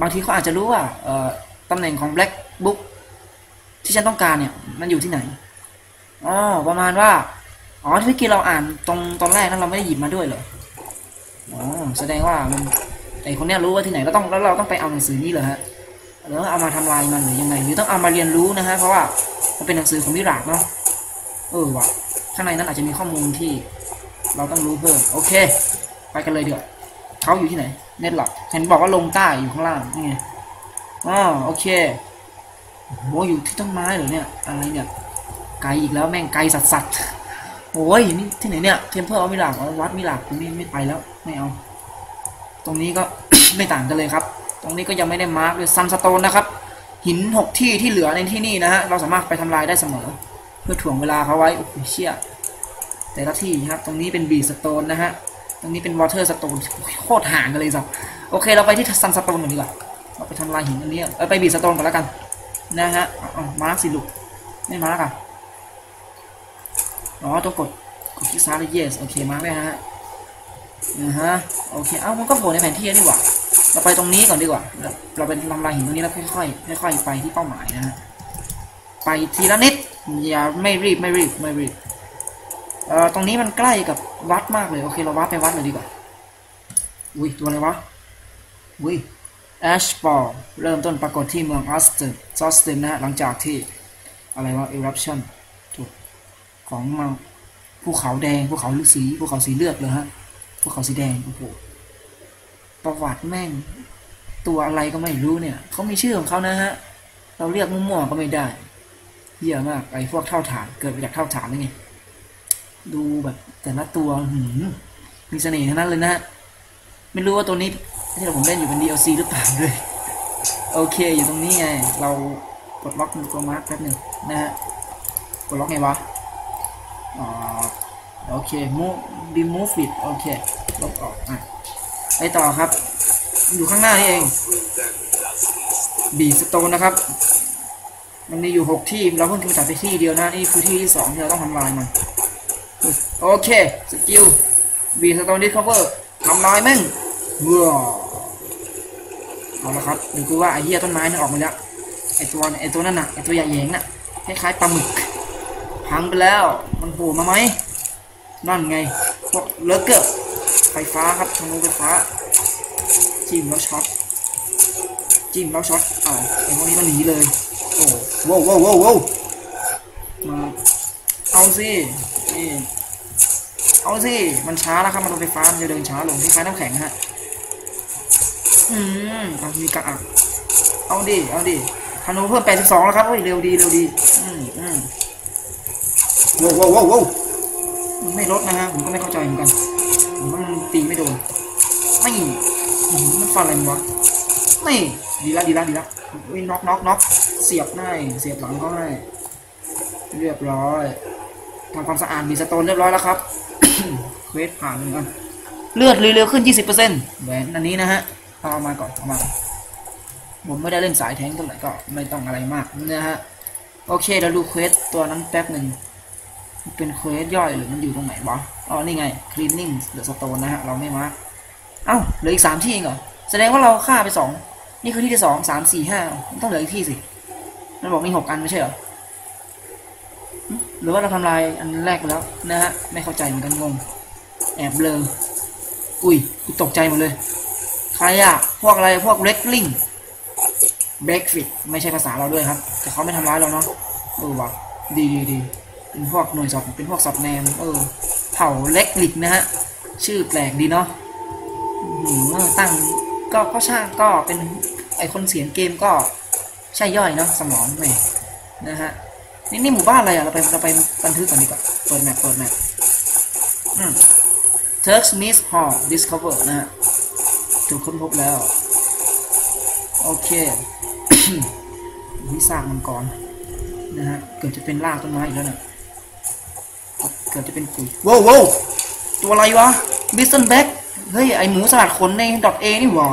บางทีเขาอาจจะรู้ว่าตำแหน่งของแบล็กบุ๊กที่ฉันต้องการเนี่ยมันอยู่ที่ไหนอ๋อประมาณว่าอ๋อที่เมื่อกี้เราอ่านตรงตอนแรกนั้นเราไม่ได้หยิบมาด้วยเลยอ๋อแสดงว่ามันไอคนเนี้ยรู้ว่าที่ไหนเราต้องแล้วเราต้องไปเอาหนังสือนี้เลยฮะแล้วเอามาทำลายมันหรือยังไงหรือต้องเอามาเรียนรู้นะฮะเพราะว่ามันเป็นหนังสือของมิราเนาะเออว่ะข้างในนั้นอาจจะมีข้อมูลที่เราต้องรู้เพิ่มโอเคไปกันเลยเดี๋ยวเขาอยู่ที่ไหนเน็ตหลับเห็นบอกว่าลงใต้อยู่ข้างล่างนี่ไงอ๋อโอเคโว้อยู่ที่ต้นไม้เหรอเนี่ยอะไรเนี่ยไกลอีกแล้วแม่งไกลสัสสัสโอ้ยนี่ที่ไหนเนี่ยเทมเพลเอามิราเอาวัดมิราผมไม่ไม่ไปแล้วไม่เอาตรงนี้ก็ ไม่ต่างกันเลยครับตรงนี้ก็ยังไม่ได้มาร์กด้วยซันสโตนนะครับหินหกที่ที่เหลือในที่นี่นะฮะเราสามารถไปทำลายได้เสมอเพื่อถ่วงเวลาเขาไว้โอ้โหเชี่ยแต่ละที่ครับตรงนี้เป็นบีสโตนนะฮะตรงนี้เป็นวอเตอร์สโตนโคตรห่างกันเลยสับโอเคเราไปที่ซันสโตนก่อนดีกว่าเราไปทำลายหินอันนี้เออไปบีสโตนก่อนแล้วกันนะฮะมาร์กสิลูกไม่มาร์กอ่ะอ๋อต้องกดกดคลิกซ้ายเลย yes โอเคมาไหมฮะอือฮะโอเคเอ้ามันก็โผล่ในแผนที่นี่หว่าเราไปตรงนี้ก่อนดีกว่าเราเป็นลำลายหินตรงนี้แล้วค่อยๆค่อยๆไปที่เป้าหมายนะฮะไปทีละนิดอย่าไม่รีบไม่รีบไม่รีบเอ่อตรงนี้มันใกล้กับวัดมากเลยโอเคเราวัดไปวัดเลยดีกว่าอุ้ยตัวอะไรวะอุ้ยแอชบอลเริ่มต้นปรากฏที่เมืองออสตินซอสตินนะฮะหลังจากที่อะไรวะ eruptionของมาภูเขาแดงภูเขาลูกสีภูเขาสีเลือดเลยฮะภูเขาสีแดงโอ้โหประวัติแม่งตัวอะไรก็ไม่รู้เนี่ยเขามีชื่อของเขานะฮะเราเรียกมั่วๆก็ไม่ได้เหี้ยมากไอ้พวกเท่าฐานเกิดมาจากเท่าฐานนี่ไงดูแบบแต่ละตัวหืมมีเสน่ห์ทั้งนั้นเลยนะฮะไม่รู้ว่าตัวนี้ที่เราผมเล่นอยู่เป็น ดี แอล ซี หรือเปล่าด้วยโอเคอยู่ตรงนี้ไงเรากดล็อกมือตัวมาร์คแป๊บหนึ่งนะฮะกดล็อกไงวะโอเคมูบีมูฟิตโอเคลบออกอ่ะไปต่อครับอยู่ข้างหน้านี่เองบีสโตนนะครับมันมีอยู่หกที่เราเพิ่งมาจับไปที่เดียวนะนี่คือที่ที่สองที่เราต้องทำลายมันโอเคสกิลบีสโตนดิสคัฟเวอร์ทำลายแม่งเบื่อเอาละครับดูคือว่าไอ้เหี้ยต้นไม้นี่ออกมาแล้วไอ้ตัวไอ้ตัวนั่นน่ะไอ้ตัวใหญ่แยงน่ะคล้ายๆปลาหมึกพังไปแล้วมันโผล่มาไหมนั่นไงพวกเลิกเกอร์ไฟฟ้าครับธนูไฟฟ้าจิ้มแล้วช็อตจิ้มแล้วช็อตอ้าวไอ้พวกนี้มันหนีเลยโอ้โว้วโว้วโว้วมาเอาสิเอาสิมันช้าแล้วครับมันโดนไฟฟ้ามันจะเดินช้าลงที่คล้ายน้ำแข็งฮะ อืมเอาดีกันอ่ะเอาดิเอาดิธนูเพิ่มแปดสิบสองแล้วครับเฮ้ยเร็วดีเร็วดีอืมอืมโว้วโว้วโว้วไม่ลดนะฮะผมก็ไม่เข้าใจเหมือนกันผมว่ามันตีไม่โดนไม่มันฟันอะไรมันวะไม่ดีละดีละดีละอุ้ยน็อกน็อกน็อกเสียบให้เสียบหลังก็ให้เรียบร้อยทำความสะอาดมีสโตนเรียบร้อยแล้วครับ เควสผ่านหนึ่งอันเลือดเร็วๆขึ้น ยี่สิบเปอร์เซ็นต์ แหวนอันนี้นะฮะเอามาก่อนเอามาผมไม่ได้เล่นสายแทงค์เท่าไหร่ก็ไม่ต้องอะไรมากนะฮะโอเคเราดูเควสตัวนั้นแป๊บหนึ่งเป็นเควสย่อยหรือมันอยู่ตรงไหนวะอ๋อนี่ไง cleaning the stone นะฮะเราไม่มาเอ้าเหลืออีกสามที่เองเหรอแสดงว่าเราฆ่าไปสองนี่คือที่ที่สองสามสี่ห้าต้องเหลืออีกที่สิมันบอกมีหกอันไม่ใช่เหรอหรือว่าเราทำลายอันแรกไปแล้วนะฮะไม่เข้าใจเหมือนกันงงแอบเลยอุ้ยตกใจหมดเลยใครอะพวกอะไรพวกเรดลิงเบรกฟิตไม่ใช่ภาษาเราด้วยครับแต่เขาไม่ทำร้ายเราเนาะเออว่ะดีดีดีเป็นพวกหน่วยสอบเป็นพวกสอบแนมเออเผ่าเล็กลิกนะฮะชื่อแปลกดีเนาะหืมตั้งก็ก็ช่างก็เป็นไอคนเสียงเกมก็ใช่ย่อยเนาะสมองแหมนะฮะนี่นี่หมู่บ้านอะไรอะเราไปเราไปบันทึกก่อนดีกว่าเปิดแมปเปิดแมปอืมเทิร์กมิสฮอลล์ดิสคัฟเวอร์นะฮะถูกค้นพบแล้วโอเค วิสามังกรนะฮะเกิดจะเป็นรากต้นไม้อีกแล้วเนี่ยเกิดจะเป็นปุ๋ยโว้วโว้วตัวอะไรวะบิสตันแบ็กเฮ้ยไอหมูสลัดขนในดอทเอนี่หว่า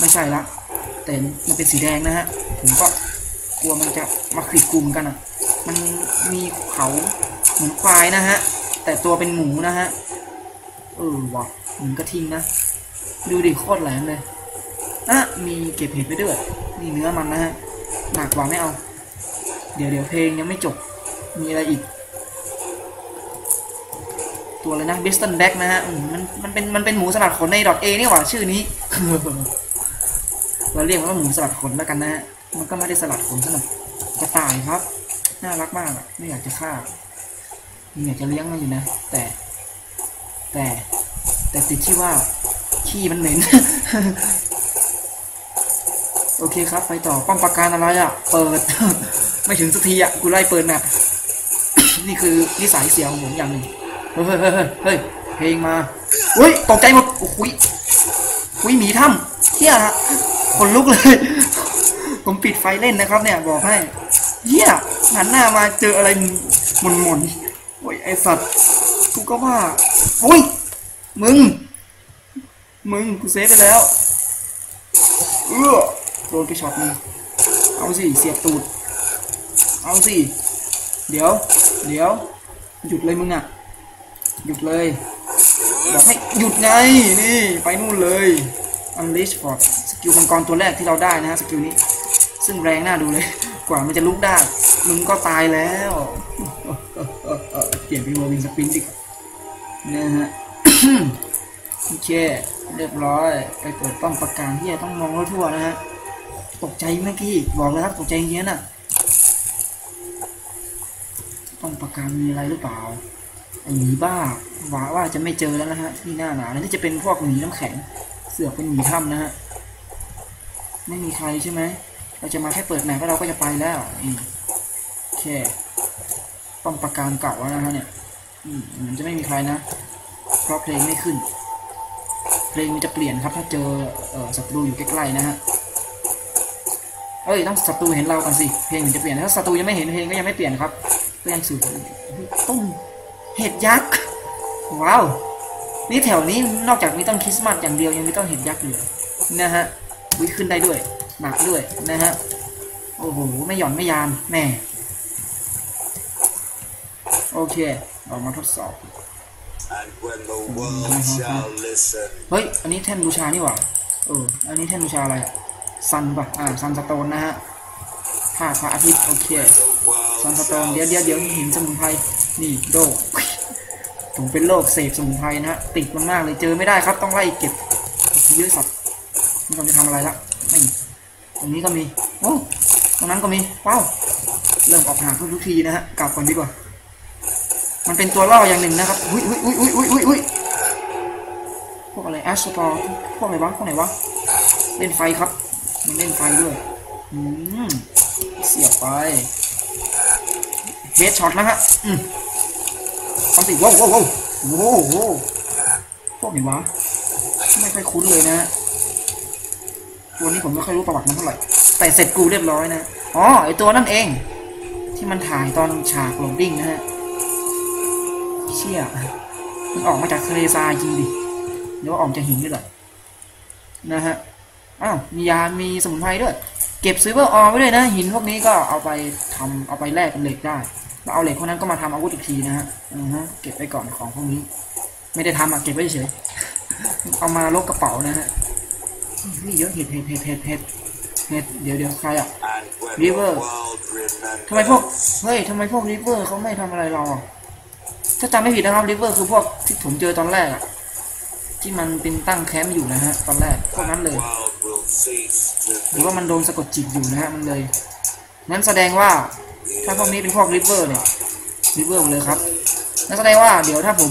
ไม่ใช่ละแต่มันเป็นสีแดงนะฮะผมก็กลัวมันจะมาขีดกลุ่มกันอ่ะมันมีเขาเหมือนควายนะฮะแต่ตัวเป็นหมูนะฮะเออว่ะเหมือนกระทิงนะดูดิโคตรแหลมเลยอ่ะมีเก็บเห็ดไปด้วยมีเนื้อมันนะฮะหนักกว่าไม่เอาเดี๋ยวเดี๋ยวเพลงยังไม่จบมีอะไรอีกตัวเลยนะบิสตันแบ็กนะฮะมันมันเป็นมันเป็นหมูสลัดขนในดอทเอนี่หว่าชื่อนี้ เราเรียกว่าหมูสลัดขนแล้วกันนะฮะมันก็ไม่ได้สลัดขนซะหน่อยกระต่ายครับน่ารักมากไม่อยากจะฆ่าอยากจะเลี้ยงมันอยู่นะแต่แต่แต่ติดที่ว่าขี้มันเหม็น โอเคครับไปต่อป้อมปราการอะไรอ่ะเปิด ไม่ถึงสักทีอ่ะกูไล่เปิดแมป นี่คือนิสัยเสียของผมอย่างหนึ่งเฮ้ยเฮ้ยเฮ้ยเพลงมาเฮ้ยตกใจหมดโอ้โหคุยหมีถ้ำเฮียฮะคนลุกเลย ผมปิดไฟเล่นนะครับเนี่ยบอกให้เฮียหันหน้ามาเจออะไรหม่นหม่นโอ้ยไอสัตว์กูก็ว่าโอ้ยมึงมึงกูเซฟไปแล้วเออโดนไปช็อตนึงเอาสิเสียบตูดเอาสิเดี๋ยวเดี๋ยวหยุดเลยมึงอ่ะหยุดเลยบอกให้หยุดไงนี่ไปนู่นเลยอันลิชฟอร์ดสกิลมังกรตัวแรกที่เราได้นะฮะสกิลนี้ซึ่งแรงน่าดูเลยกว่ามันจะลุกได้มึงก็ตายแล้วเปลี่ยนเป็นโมวินสปินดิกเนี่ยฮะ โอเคเรียบร้อยไปเปิดป้อมปราการที่จะต้องมองทั่วนะฮะตกใจเมื่อกี้บอกเลยครับตกใจเงี้ยน่ะป้อมปราการมีอะไรหรือเปล่าไอ้หมีบ้าว่าว่าจะไม่เจอแล้วนะฮะที่หน้าหนาแล้วนี่จะเป็นพวกหมีน้ำแข็งเสือกเป็นหมีถ้ำนะฮะไม่มีใครใช่ไหมเราจะมาแค่เปิดแมปแล้วเราก็จะไปแล้วโอเคป้อมปราการเก่าแล้วนะฮะเนี่ยมันจะไม่มีใครนะเพราะเพลงไม่ขึ้นเพลงมันจะเปลี่ยนครับถ้าเจอศัตรูอยู่ใกล้ๆนะฮะเอ้ยต้องศัตรูเห็นเราก่อนสิเพลงถึงจะเปลี่ยนถ้าศัตรูยังไม่เห็นเพลงก็ยังไม่เปลี่ยนครับก็ยังสูดต้นเห็ดยักษ์ว้าวนี่แถวนี้นอกจากมีต้นคริสต์มาสอย่างเดียวยังมีต้นเห็ดยักษ์อยู่นะฮะวิ่งขึ้นได้ด้วยหนักด้วยนะฮะโอ้โหไม่หย่อนไม่ยานแม่โอเคเรามาทดสอบเฮ้ยอันนี้แท่นบูชานี่หว่าเอออันนี้แท่นบูชาอะไรซันป่ะอ่าซันสโตนนะฮะธาตุพระอาทิตย์โอเคซันสโตนเดี๋ยวเดี๋ยวเดี๋ยวหินสมุนไพรนี่โดผมเป็นโรคเสพสมุนไพรนะฮะติดมันมากเลยเจอไม่ได้ครับต้องไล่เก็บเยอะสัตว์ไม่ต้องจะทำอะไรละไม่ตรงนี้ก็มีโอ้ตรงนั้นก็มีว้าวเริ่มออกหาทุกทีนะฮะกลับก่อนดีกว่ามันเป็นตัวล่ออย่างหนึ่งนะครับอุ้ยอุ้ยอุ้ยอุ้ยอุ้ยอุ้ยพวกอะไรแอสโตรพวกอะไรวะพวกไหนวะ เล่นไฟครับมันเล่นไฟด้วยอืมเสียบไปเฮดช็อตนะฮะอืมสามสิบว้าวว้าวว้าวโว้พวกไหนวะไม่ค่อยคุ้นเลยนะตัวนี้ผมไม่ค่อยรู้ประวัติมันเท่าไหร่แต่เสร็จกูเรียบร้อยนะอ๋อไอตัวนั่นเองที่มันถ่ายตอนฉากโหลดดิ้งนะฮะเชี่ยมันออกมาจากทะเลทรายจริงดิเดี๋ยวออกจากหินด้วยแหละนะฮะอ้าวมียามีสมุนไพรด้วยเก็บซิลเวอร์ออร์ไว้ด้วยนะหินพวกนี้ก็เอาไปทำเอาไปแลกเป็นเหล็กได้แล้วเอาเหล็กพวกนั้นก็มาทำอาวุธอีกทีนะฮะอือฮะเก็บไว้ก่อนของพวกนี้ไม่ได้ทำอ่ะเก็บไว้เฉยเอามาลบกระเป๋านะฮะนี่เยอะเห็ดเห็ดเห็ดเห็ดเห็ดเห็ดเดี๋ยวเดี๋ยวใครอ่ะริเวอร์ทำไมพวกเฮ้ยทำไมพวกริเวอร์เขาไม่ทำอะไรเราอ่ะถ้าจำไม่ผิดนะครับริเวอร์คือพวกที่ผมเจอตอนแรกอ่ะที่มันเป็นตั้งแคมป์อยู่นะฮะตอนแรกพวกนั้นเลยหรือว่ามันโดนสะกดจิตอยู่นะฮะมันเลยนั้นแสดงว่าถ้าพวกนี้เป็นพวกริเวอร์เนี่ยริเวอร์เลยครับนั่นแสดงว่าเดี๋ยวถ้าผม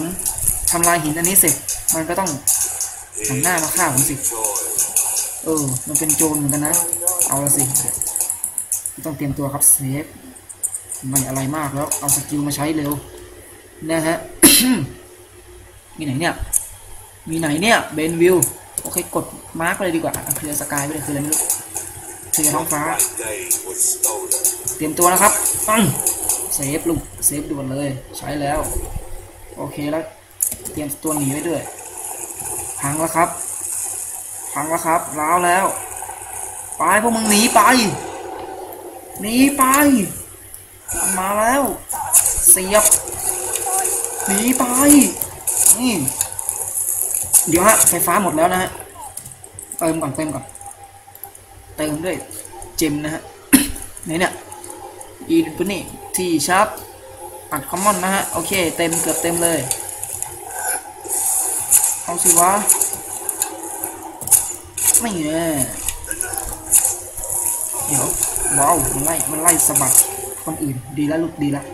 ทำลายหินอันนี้เสร็จมันก็ต้องหันหน้ามาฆ่าผมสิเออมันเป็นโจรเหมือนกันนะเอาละสิต้องเตรียมตัวครับเซฟมันอะไรมากแล้วเอาสกิลมาใช้เร็วนะฮะ มีไหนเนี่ยมีไหนเนี่ยเบนวิวโอเคกดมาร์กไปเลยดีกว่าเคลียร์สกายไปเลยคืออะไรไม่รู้เคลียร์ท้องฟ้าเตรียมตัวนะครับเซฟลูกเซฟด่วนเลยใช้แล้วโอเคแล้วเตรียมตัวหนีไว้ด้วยพังแล้วครับพังแล้วครับล้าวแล้วไปพวกมึงหนีไปหนีไปมาแล้วเสียบหนีไปนี่เดี๋ยวฮะไฟฟ้าหมดแล้วนะฮะเติมก่อนเติมก่อนเติมด้วยเจมนะฮะ ไหนเนี่ยอีปุ่นนี่ที่ชาร์ปอัดคอมมอนนะฮะโอเคเต็มเกือบเต็มเลยเอาสิวะไม่เงี้ยเดี๋ยวว้าวมันไล่มันไล่สะบัดคนอื่นดีแล้วลูกดีแล้ว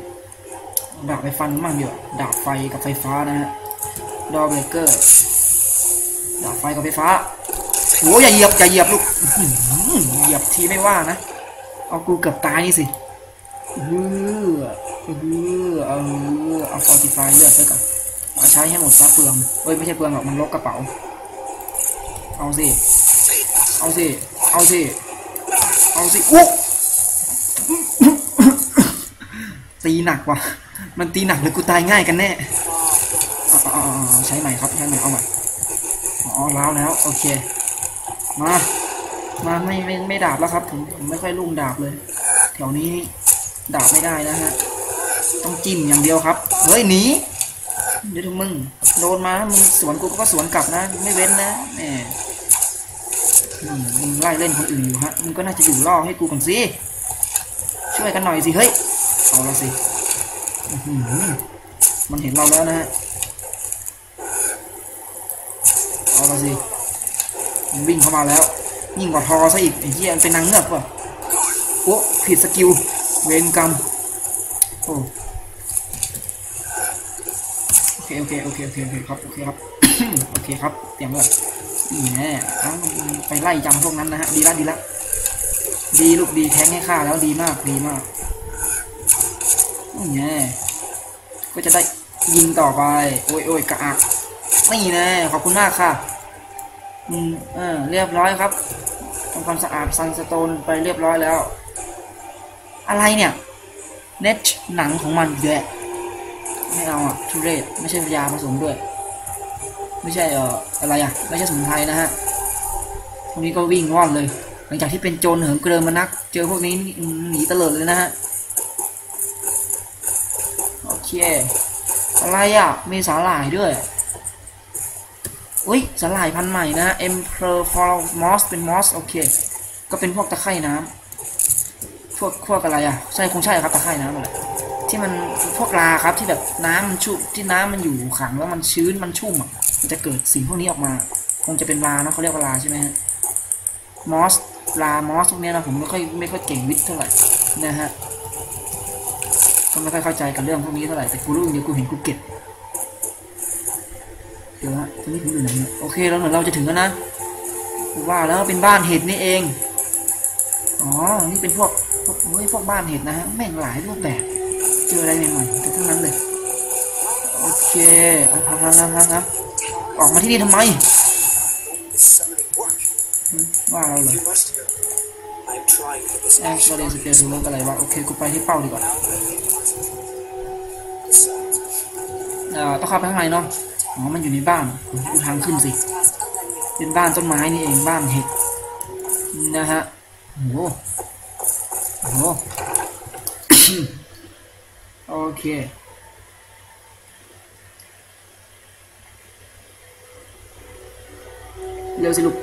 ดาบไฟฟันมากเดี๋ยวดาบไฟกับไฟฟ้านะฮะดอเบเกอร์ดาบไฟกับไฟฟ้าโอ้ยอย่าเหยียบอย่าเหยียบลูกเหยียบทีไม่ว่านะเอากูเกือบตายนี่สิเออเออเอาเอาฟอร์ติฟายเลือดไปก่อนเอาใช้ให้หมดซะเปลืองเอ้ยไม่ใช่เปลืองหรอกมันลบกระเป๋าเอาสิเอาสิเอาสิเอาสิโอ้ตีหนักว่ะมันตีหนักหรือกูตายง่ายกันแน่ใช้ใหม่ครับใช้ใหม่เอาใหม่อ๋อล้าวแล้วโอเคมามาไม่ไม่ไม่ดาบแล้วครับผมผมไม่ค่อยลุ่มดาบเลยแถวนี้ดาบไม่ได้นะฮะต้องจิ้มอย่างเดียวครับเฮ้ยหนีเดี๋ยวมึงโดนมามึงสวนกูก็สวนกลับนะไม่เว้นนะแหมมึงไล่เล่นคนอื่นอยู่ฮะมึงก็น่าจะอยู่ล่อให้กูก่อนสิช่วยกันหน่อยสิเฮ้ยเอาละสิมันเห็นเราแล้วนะฮะเอาละสิมันวิ่งเข้ามาแล้วยิ่งกว่าทอซะอีกไอ้เหี้ยมันเป็นนางเงือกป่ะโอ้ผิดสกิลเวรกรรมโอ้โอเคโอเคโอเคโอเคครับโอเคครับโอเคครับเตรียมเลยนี่แน่ทั้งไปไล่จำพวกนั้นนะฮะดีละดีละดีลูกดีแทงให้ข้าแล้วดีมากดีมากนี่แน่ก็จะได้ยิงต่อไปโอ้ยโอ้ยกระอักนี่แน่ขอบคุณมากค่ะอืมเออเรียบร้อยครับทำความสะอาดซันสโตนไปเรียบร้อยแล้วอะไรเนี่ยเน็ตหนังของมันเยอะไม่เอาอ่ะทุเรศไม่ใช่ยาผสมด้วยไม่ใช่เอ่ออะไรอ่ะไม่ใช่สมุนไพรนะฮะพวกนี้ก็วิ่งว่อนเลยหลังจากที่เป็นโจรเหิมเกริมมานักเจอพวกนี้หนีเตลิดเลยนะฮะโอเคอะไรอ่ะมีสาหร่ายด้วยอุ้ยสาหร่ายพันธุ์ใหม่นะเอ็มเพอร์ฟอร์มอสเป็นมอสโอเคก็เป็นพวกตะไคร่น้ำพวกพวกอะไรอ่ะใช่คงใช่ครับตะไคร่น้ำอะไรที่มันพวกลาครับที่แบบน้ำมันชุ่มที่น้ำมันอยู่ขังแล้วมันชื้นมันชุ่มอ่ะมันจะเกิดสิ่งพวกนี้ออกมาคงจะเป็นลาเนาะเขาเรียกว่าลาใช่ไหมฮะมอสลามอสพวกนี้นะผมไม่ค่อยไม่ค่อยเก่งวิทย์เท่าไหร่นะฮะก็ไม่ค่อยเข้าใจกับเรื่องพวกนี้เท่าไหร่แต่กูรู้เดี๋ยวกูเห็นกูเก็บเดี๋ยวฮะตรงนี้ผมอยู่ไหนโอเคแล้วเหมือนเราจะถึงแล้วนะ กูว่าแล้วเป็นบ้านเห็ดนี่เองอ๋อนี่เป็นพวกพวกโอ้ยพวกบ้านเห็ดนะฮะแม่งหลายรูปแบบเจออะไรใหม่ๆแต่ทั้งนั้นเลยโอเคอ่ะฮะฮะฮะออกมาที่นี่ทำไมว้าวเลยแอคชั่นเลยสเกลดูเรื่องอะไรวะโอเคกูไปที่เป้าดีกว่าเอ่อต้องเข้าไปข้างในเนาะอ๋อมันอยู่ในบ้านดูทางขึ้นสิเป็นบ้านต้นไม้นี่เองบ้านเห็ดนะฮะโอ้โหโอ้โห โอเคเร็วสิลูก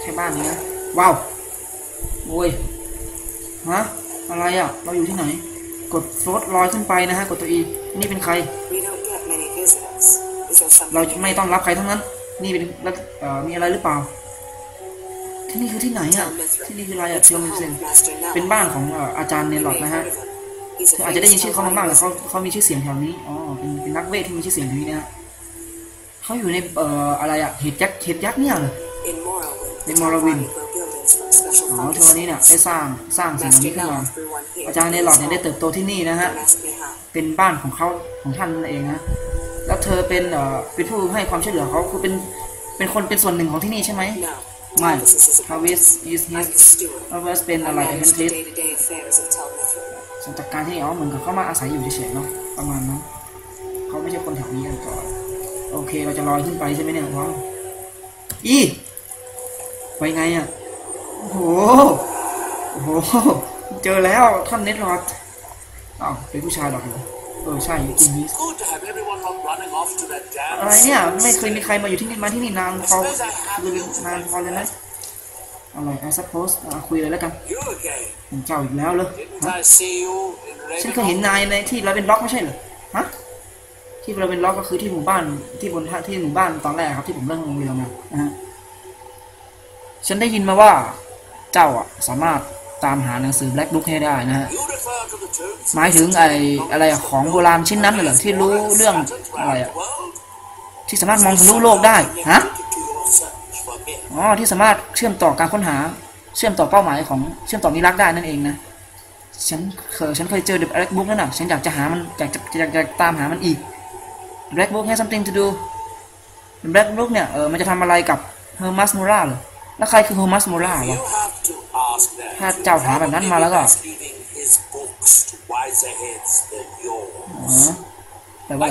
แค่บ้านนี้นะว้าวโอ้ยฮะอะไรอ่ะเราอยู่ที่ไหนกดโฟลต์ลอยขึ้นไปนะฮะกดตัว E นี่เป็นใครเราไม่ต้องรับใครทั้งนั้นนี่เป็นมีอะไรหรือเปล่าที่นี่คือที่ไหนอ่ะที่นี่คืออะไรอ่ะเชียงเซนเป็นบ้านของอาจารย์เนลล็อตนะฮะอาจจะได้ยินชื่อเขาบ้างแต่เขาเขามีชื่อเสียงแถวนี้อ๋อเป็นเป็นนักเวทที่มีชื่อเสียงแถวนี้นะเขาอยู่ในเอ่ออะไรอ่ะเห็ดยักษ์เห็ดยักษ์เนี่ยเลยในมอร์วินอ๋อเธอนี้เนี่ยได้สร้างสร้างสิ่งนี้ขึ้นมาอาจารย์เนลล็อตเนี่ยได้เติบโตที่นี่นะฮะเป็นบ้านของเขาของท่านนั่นเองนะแล้วเธอเป็นเอ่อเป็นผู้ให้ความช่วยเหลือเขาคือเป็นเป็นคนเป็นส่วนหนึ่งของที่นี่ใช่ไหมไม่ฮาวิสอิสเนสฮาวิสเป็นอะไรเป็นทิสส่วนจากการที่อ๋อเหมือนกับเขามาอาศัยอยู่เฉยๆเนาะประมาณนั้นเขาไม่ใช่คนแถวนี้กันก่อนโอเคเราจะลอยขึ้นไปใช่ไหมเนี่ยว้าวอีไปไงอ่ะโอ้โหโอ้โหเจอแล้วท่านเนลล็อตอ้าวเป็นผู้ชายหรอเออใช่จริงนี่อะไรเนี่ยไม่เคยมีใครมาอยู่ที่นี่มาที่นี่นานพอนานพอเลยนะอะไร I suppose คุยเลยแล้วกันผมเจ้าอีกแล้วเหรอฉันเคยเห็นนายในที่เราเป็นล็อกไม่ใช่เหรอฮะที่เราเป็นล็อกก็คือที่หมู่บ้านที่บนที่หมู่บ้านตอนแรกครับที่ผมเริ่มลงเรือมานะฮะฉันได้ยินมาว่าเจ้าอะสามารถตามหาหนังสือแบล็กบุ๊กให้ได้นะฮะหมายถึงไอ้อะไรของโบราณชิ้นนั้นเหรอที่รู้เรื่องอะไรอะที่สามารถมองทะลุโลกได้ฮะอ๋อที่สามารถเชื่อมต่อการค้นหาเชื่อมต่อเป้าหมายของเชื่อมต่อมิรักได้นั่นเองนะฉันเคยฉันเคยเจอเดอะแบล็กบุ๊กนั่นน่ะฉันอยากจะหามันอยากจะอยากจะตามหามันอีกแบล็กบุ๊กให้ something to do แบล็กบุ๊กเนี่ยเออมันจะทำอะไรกับเฮอร์มัสโมราเหรอแล้วใครคือเฮอร์มัสโมราเหรอถ้าเจ้าหาแบบนั้นมาแล้วก็แต่ว่า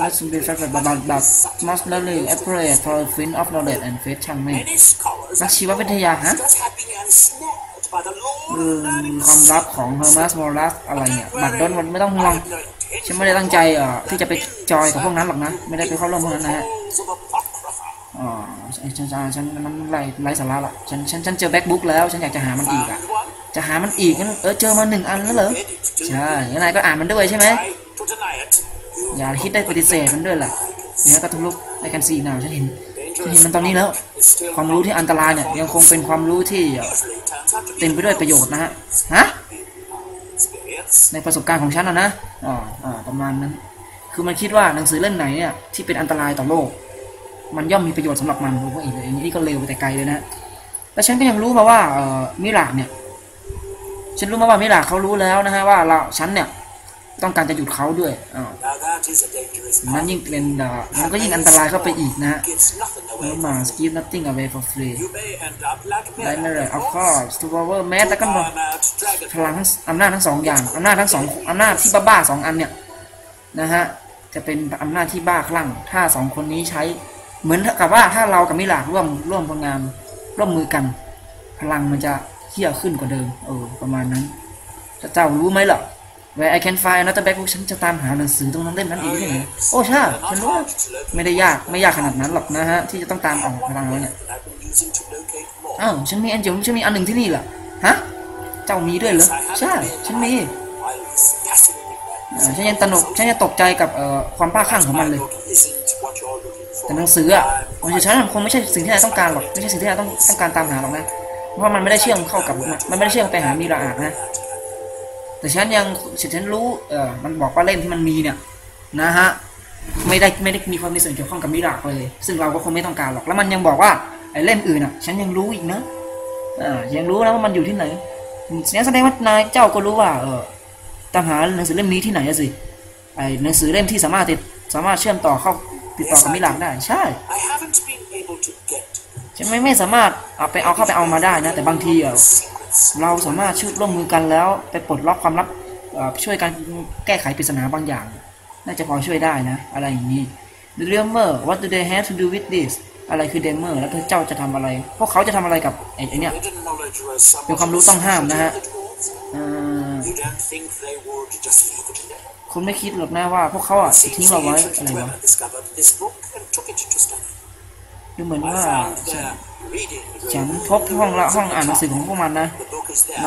นักสืบเป็นแบบแบบแบบ most likely appropriate for the field of knowledge and faith ช่างแม่นักชีววิทยาฮะความลับของเฮอร์มัสโมราอะไรเนี่ยบัดดอนมันไม่ต้องห่วงฉันไม่ได้ตั้งใจอ่ะที่จะไปจอยกับพวกนั้นหรอกนะไม่ได้ไปเข้าร่วมพวกนั้นนะฮะอ๋อฉันฉันมันไล่ไล่สาระละฉันฉันฉันเจอแบล็กบุ๊กแล้วฉันอยากจะหามันอีกอ่ะจะหามันอีกงั้นเออเจอมาหนึ่งอันแล้วเหรอใช่นายก็อ่านมันด้วยใช่ไหมอย่าคิดได้ปฏิเสธมันด้วยล่ะเนี่ยก็ทุลุกไอคันซีน่าฉันเห็นฉันเห็นมันตอนนี้แล้วความรู้ที่อันตรายเนี่ยยังคงเป็นความรู้ที่เต็มไปด้วยประโยชน์นะฮะฮะในประสบการณ์ของฉันนะนะอ๋ออ๋อประมาณนั้นคือมันคิดว่าหนังสือเล่มไหนเนี่ยที่เป็นอันตรายต่อโลกมันย่อมมีประโยชน์สำหรับมันผมว่าอีกเลยนี่ก็เร็วไปแต่ไกลเลยนะแล้วฉันก็ยังรู้มาว่าเอ่อมิราเนี่ยฉันรู้มาว่ามิราเขารู้แล้วนะฮะว่าเราฉันเนี่ยต้องการจะหยุดเขาด้วยอ๋อมันยิ่งเป็นมันก็ยิ่งอันตรายเข้าไปอีกนะฮะแล้วมา give nothing away for free ได้ไม่เลยเอาข้อ survivor แม้แต่ก็มาพลังอำนาจทั้งสองอย่างอำนาจทั้งสองอำนาจที่บ้าๆสองอันเนี่ยนะฮะจะเป็นอำนาจที่บ้าคลั่งถ้าสองคนนี้ใช้เหมือนกับว่าถ้าเรากับมิราร่วมร่วมพลังงานร่วมมือกันพลังมันจะเขี่ยขึ้นกว่าเดิมเออประมาณนั้นเจ้ารู้ไหมล่ะ Where I can find another book ฉันจะตามหาหนังสือตรงนั้นเล่มนั้นอีกที่ไหนโอ้ใช่ฉันรู้ไม่ได้ยากไม่ยากขนาดนั้นหรอกนะฮะที่จะต้องตามออกพลังแล้วเนี่ยอ้าวฉันมีอันเดียวฉันมีอันหนึ่งที่นี่แหละฮะเจ้ามีด้วยเหรอใช่ฉันมีฉันยังตนกฉันยังตกใจกับความบ้าคลั่งของมันเลยแต่หนังสืออ่ะมันจะใช้คงไม่ใช่สิ่งที่นายต้องการหรอกไม่ใช่สิ่งที่นายต้องต้องการตามหาหรอกนะเพราะมันไม่ได้เชื่อมเข้ากับมันไม่ได้เชื่อมไปหามีระอาบนะแต่ฉันยังฉันรู้เออมันบอกว่าเล่มที่มันมีเนี่ยนะฮะไม่ได้ไม่ได้มีความมีส่วนเกี่ยวข้องกับมีระอาบเลยซึ่งเราก็คงไม่ต้องการหรอกแล้วมันยังบอกว่า ไอ้เล่มอื่นนะฉันยังรู้อีกนะอ่ายังรู้นะว่ามันอยู่ที่ไหนแสดงว่านายเจ้าก็รู้ว่าเออตามหาหนังสือเล่มนี้ที่ไหนนะสิไอ้หนังสือเล่มที่สามารถติดสามารถเชื่อมต่อเข้าติดต่อกับมิลานได้ใช่ฉันไม่ไม่สามารถเอาไปเอาเข้าไปเอามาได้นะแต่บางทีเราสามารถช่วยร่วมมือกันแล้วไปปลดล็อกความลับช่วยกันแก้ไขปริศนาบางอย่างน่าจะพอช่วยได้นะอะไรอย่างนี้ The Dreamer What do they have to do with this อะไรคือ Dreamer แล้วเจ้าจะทำอะไรพวกเขาจะทำอะไรกับไอ้เนี่ยเป็นความรู้ต้องห้ามนะฮะคุณไม่คิดหรอกนะว่าพวกเขาอ่ะทิ้งเราไว้อะไรวะดูเหมือนว่าฉันพบห้องละห้องอ่านหนังสือของพวกมันนะใน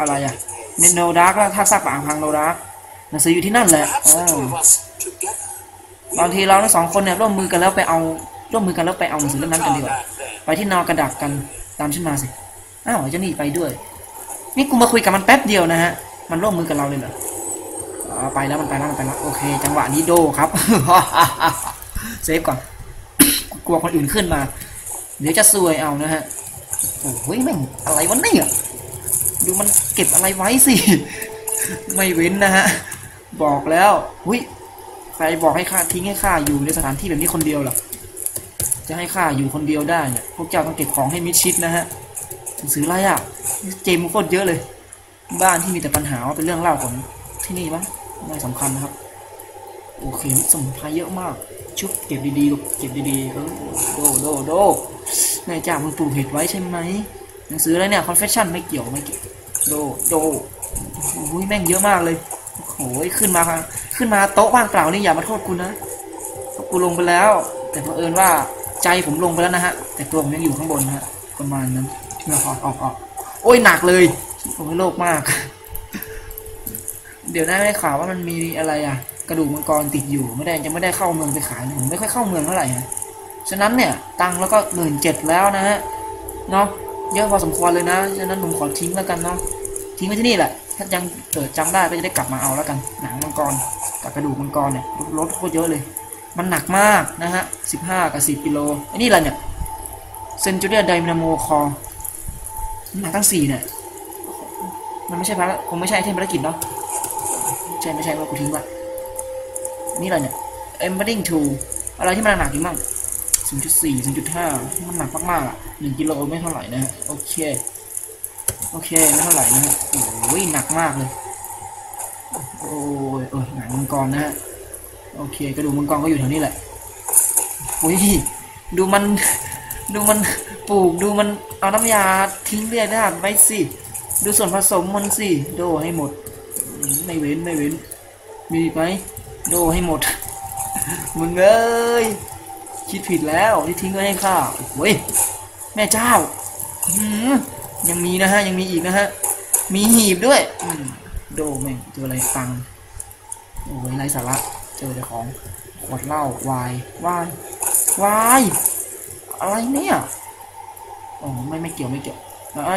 อะไรอ่ะในโนดาร์กถ้าทราบป่าพังโนดาร์กหนังสืออยู่ที่นั่นแหละบางทีเราทั้งสองคนเนี่ยร่วมมือกันแล้วไปเอาร่วมมือกันแล้วไปเอาหนังสือเล่มนั้นกันดีกว่าไปที่นอกระดักกันตามฉันมาสิอ้าวจะหนีไปด้วยนี่กูมาคุยกับมันแป๊บเดียวนะฮะมันร่วมมือกับเราเลยเหรอไปแล้วมันไปแล้วมันไปแล้วโอเคจังหวะนี้โดครับเซฟก่อนกลัวคนอื่นขึ้นมาเดี๋ยวจะซวยเอานะฮะโอ้โหแม่งอะไรวะเนี่ยดูมันเก็บอะไรไว้สิไม่เว้นนะฮะบอกแล้วหุยใครบอกให้ข้าทิ้งให้ข้าอยู่ในสถานที่แบบนี้คนเดียวหรอจะให้ข้าอยู่คนเดียวได้เนี่ยพวกเจ้าต้องเก็บของให้มิดชิดนะฮะหนังสืออะไรอ่ะเจมโคตรเยอะเลยบ้านที่มีแต่ปัญหาว่าเป็นเรื่องเล่าของที่นี่มั้งไม่สำคัญนะครับโอเคสมุนไพรเยอะมากชุบเก็บดีๆลูกเก็บดีๆเออโดโดโดนายจ้ามึงปลูกเห็ดไว้ใช่ไหมหนังสืออะไรเนี่ย confession ไม่เกี่ยวไม่เกี่ยวโดโดอุ้ยแม่งเยอะมากเลยโอ้ยขึ้นมาขึ้นมาโต๊ะว่างเปล่านี่อย่ามาโทษกูนะกูลงไปแล้วแต่เผอิญว่าใจผมลงไปแล้วนะฮะแต่ตัวผมยังอยู่ข้างบนฮะประมาณนั้นนะออกออกออกโอ้ยหนักเลยโอ้ยโลกมากเดี๋ยวน่าได้ข่าวว่ามันมีอะไรอ่ะกระดูกมังกรติดอยู่ไม่ได้จะไม่ได้เข้าเมืองไปขายผมไม่ค่อยเข้าเมืองเท่าไหร่ฮะฉะนั้นเนี่ยตังแล้วก็หมื่นเจ็ดแล้วนะฮะเนาะเยอะพอสมควรเลยนะฉะนั้นผมขอทิ้งแล้วกันเนาะทิ้งไว้ที่นี่แหละถ้ายังเกิดจำได้ก็จะได้กลับมาเอาแล้วกันหนังมังกรกับกระดูกมังกรเนี่ยลดโคตรเยอะเลยมันหนักมากนะฮะสิบห้ากับสิบกิโลอันนี้อะไรเนี่ยเซนจูเรียไดนาโมคอหนักตั้งสี่เนี่ยมันไม่ใช่พระคงไม่ใช่ไอเทมภารกิจเนาะใช่ไม่ใช่ว่ากูทิ้งละนี่อะไรเนี่ย embedding two อะไรที่มันหนักอยู่มั่ง ศูนย์จุดสี่ ศูนย์จุดห้า มันหนักมากๆอ่ะหนึ่งกิโลไม่เท่าไหร่นะฮะโอเคโอเคไม่เท่าไหร่นะฮะโอ้ยหนักมากเลยโอ้ยเออหนังมังกรนะฮะโอเคกระดูกมังกรก็อยู่แถวนี้แหละโอ้ยดูมันดูมันปลูกดูมันเอาน้ำยาทิ้งเรื่อยได้ไว้สิดูส่วนผสมมันสิโดให้หมดไม่เว้นไม่เว้นมีไหมโดให้หมดมึงเอ้ยคิดผิดแล้วที่ทิ้งไว้ให้ข้าโอ้ยแม่เจ้ายังมีนะฮะยังมีอีกนะฮะมีหีบด้วยโดแม่งเจออะไรตังโอ้ยไรสาระเจอแต่ของขวดเหล้าวายวายวายอะไรเนี่ยอ๋อไม่ไม่เกี่ยวไม่เกี่ยว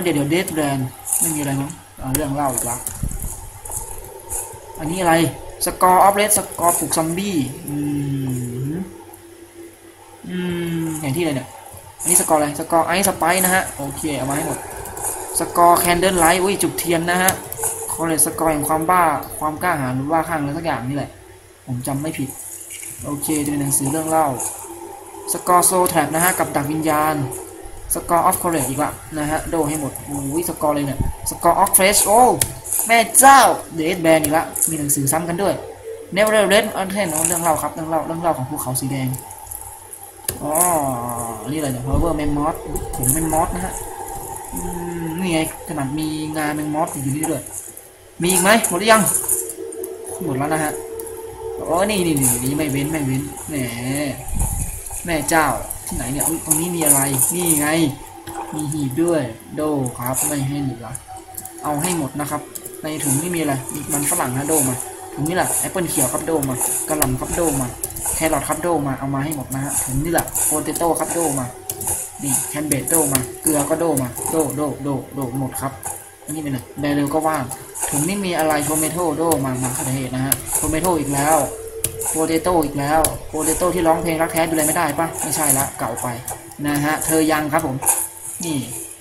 เดี๋ยวเดี๋ยวเดทแบรนด์ไม่มีอะไรมั้งเรื่องเหล้าอีกละอันนี้อะไรสกอร์ออฟเลสสกอร์ปลูกซอมบี้อืมอืมอย่างที่เลยเนี่ยอันนี้สกอร์อะไรสกอร์ไอซ์สไปซ์นะฮะโอเคเอามาให้หมดสกอร์แคนเดิลไลท์อุ้ยจุดเทียนนะฮะคอเลสสกอร์แห่งความบ้าความกล้าหาญหรือว่าข้างอะไรสักอย่างนี่แหละผมจำไม่ผิดโอเคจะเป็นหนังสือเรื่องเล่าสกอร์โซแทร็บนะฮะกับดักวิญญาณสกอร์ออฟคอเลสอีกละนะฮะโดให้หมดอุ้ยสกอร์เลยเนี่ยสกอร์ออฟเฟรชโอแม่เจ้าเดทแบนอีกละมีหนังสือซ้ำกันด้วย Never Red Mountain เรื่องเล่าครับเรื่องเล่าเรื่องเล่าของภูเขาสีแดงอ๋อนี่อะไรเนี่ย Hover Mammoth ผมเป็นมอสนะฮะนี่ไงขนาดมีงานเป็นมอสอยู่นี่ด้วยมีอีกไหมหมดหรือยังหมดแล้วนะฮะโอ้นี่นี่นี่ไม่เว้นไม่เว้นแหมแม่เจ้าที่ไหนเนี่ยตรงนี้มีอะไรนี่ไงมีหีบด้วยโดครับไม่ให้เหลือเอาให้หมดนะครับในถุงไม่มีอะไรมีมันฝรั่งนะโดมาถุงนี่แหละแอปเปิลเขียวครับโดมากระหล่ำครับโดมาแครอทครับโดมาเอามาให้หมดนะฮะถุงนี่แหละโพเตโต้ครับโดมานี่แคนเบตโดมาเกลือก็โดมาโดโดโดโดหมดครับอันนี้เป็นอะไรแบเรลก็ว่างถุงนี่มีอะไรโทเมโต้โดมามาขนาดเหตุนะฮะโทเมโต้อีกแล้วโพเตโต้อีกแล้วโพเตโต้ที่ร้องเพลงรักแท้ดูแลไม่ได้ปะไม่ใช่ละเก่าไป นะฮะเธอยังครับผมนี่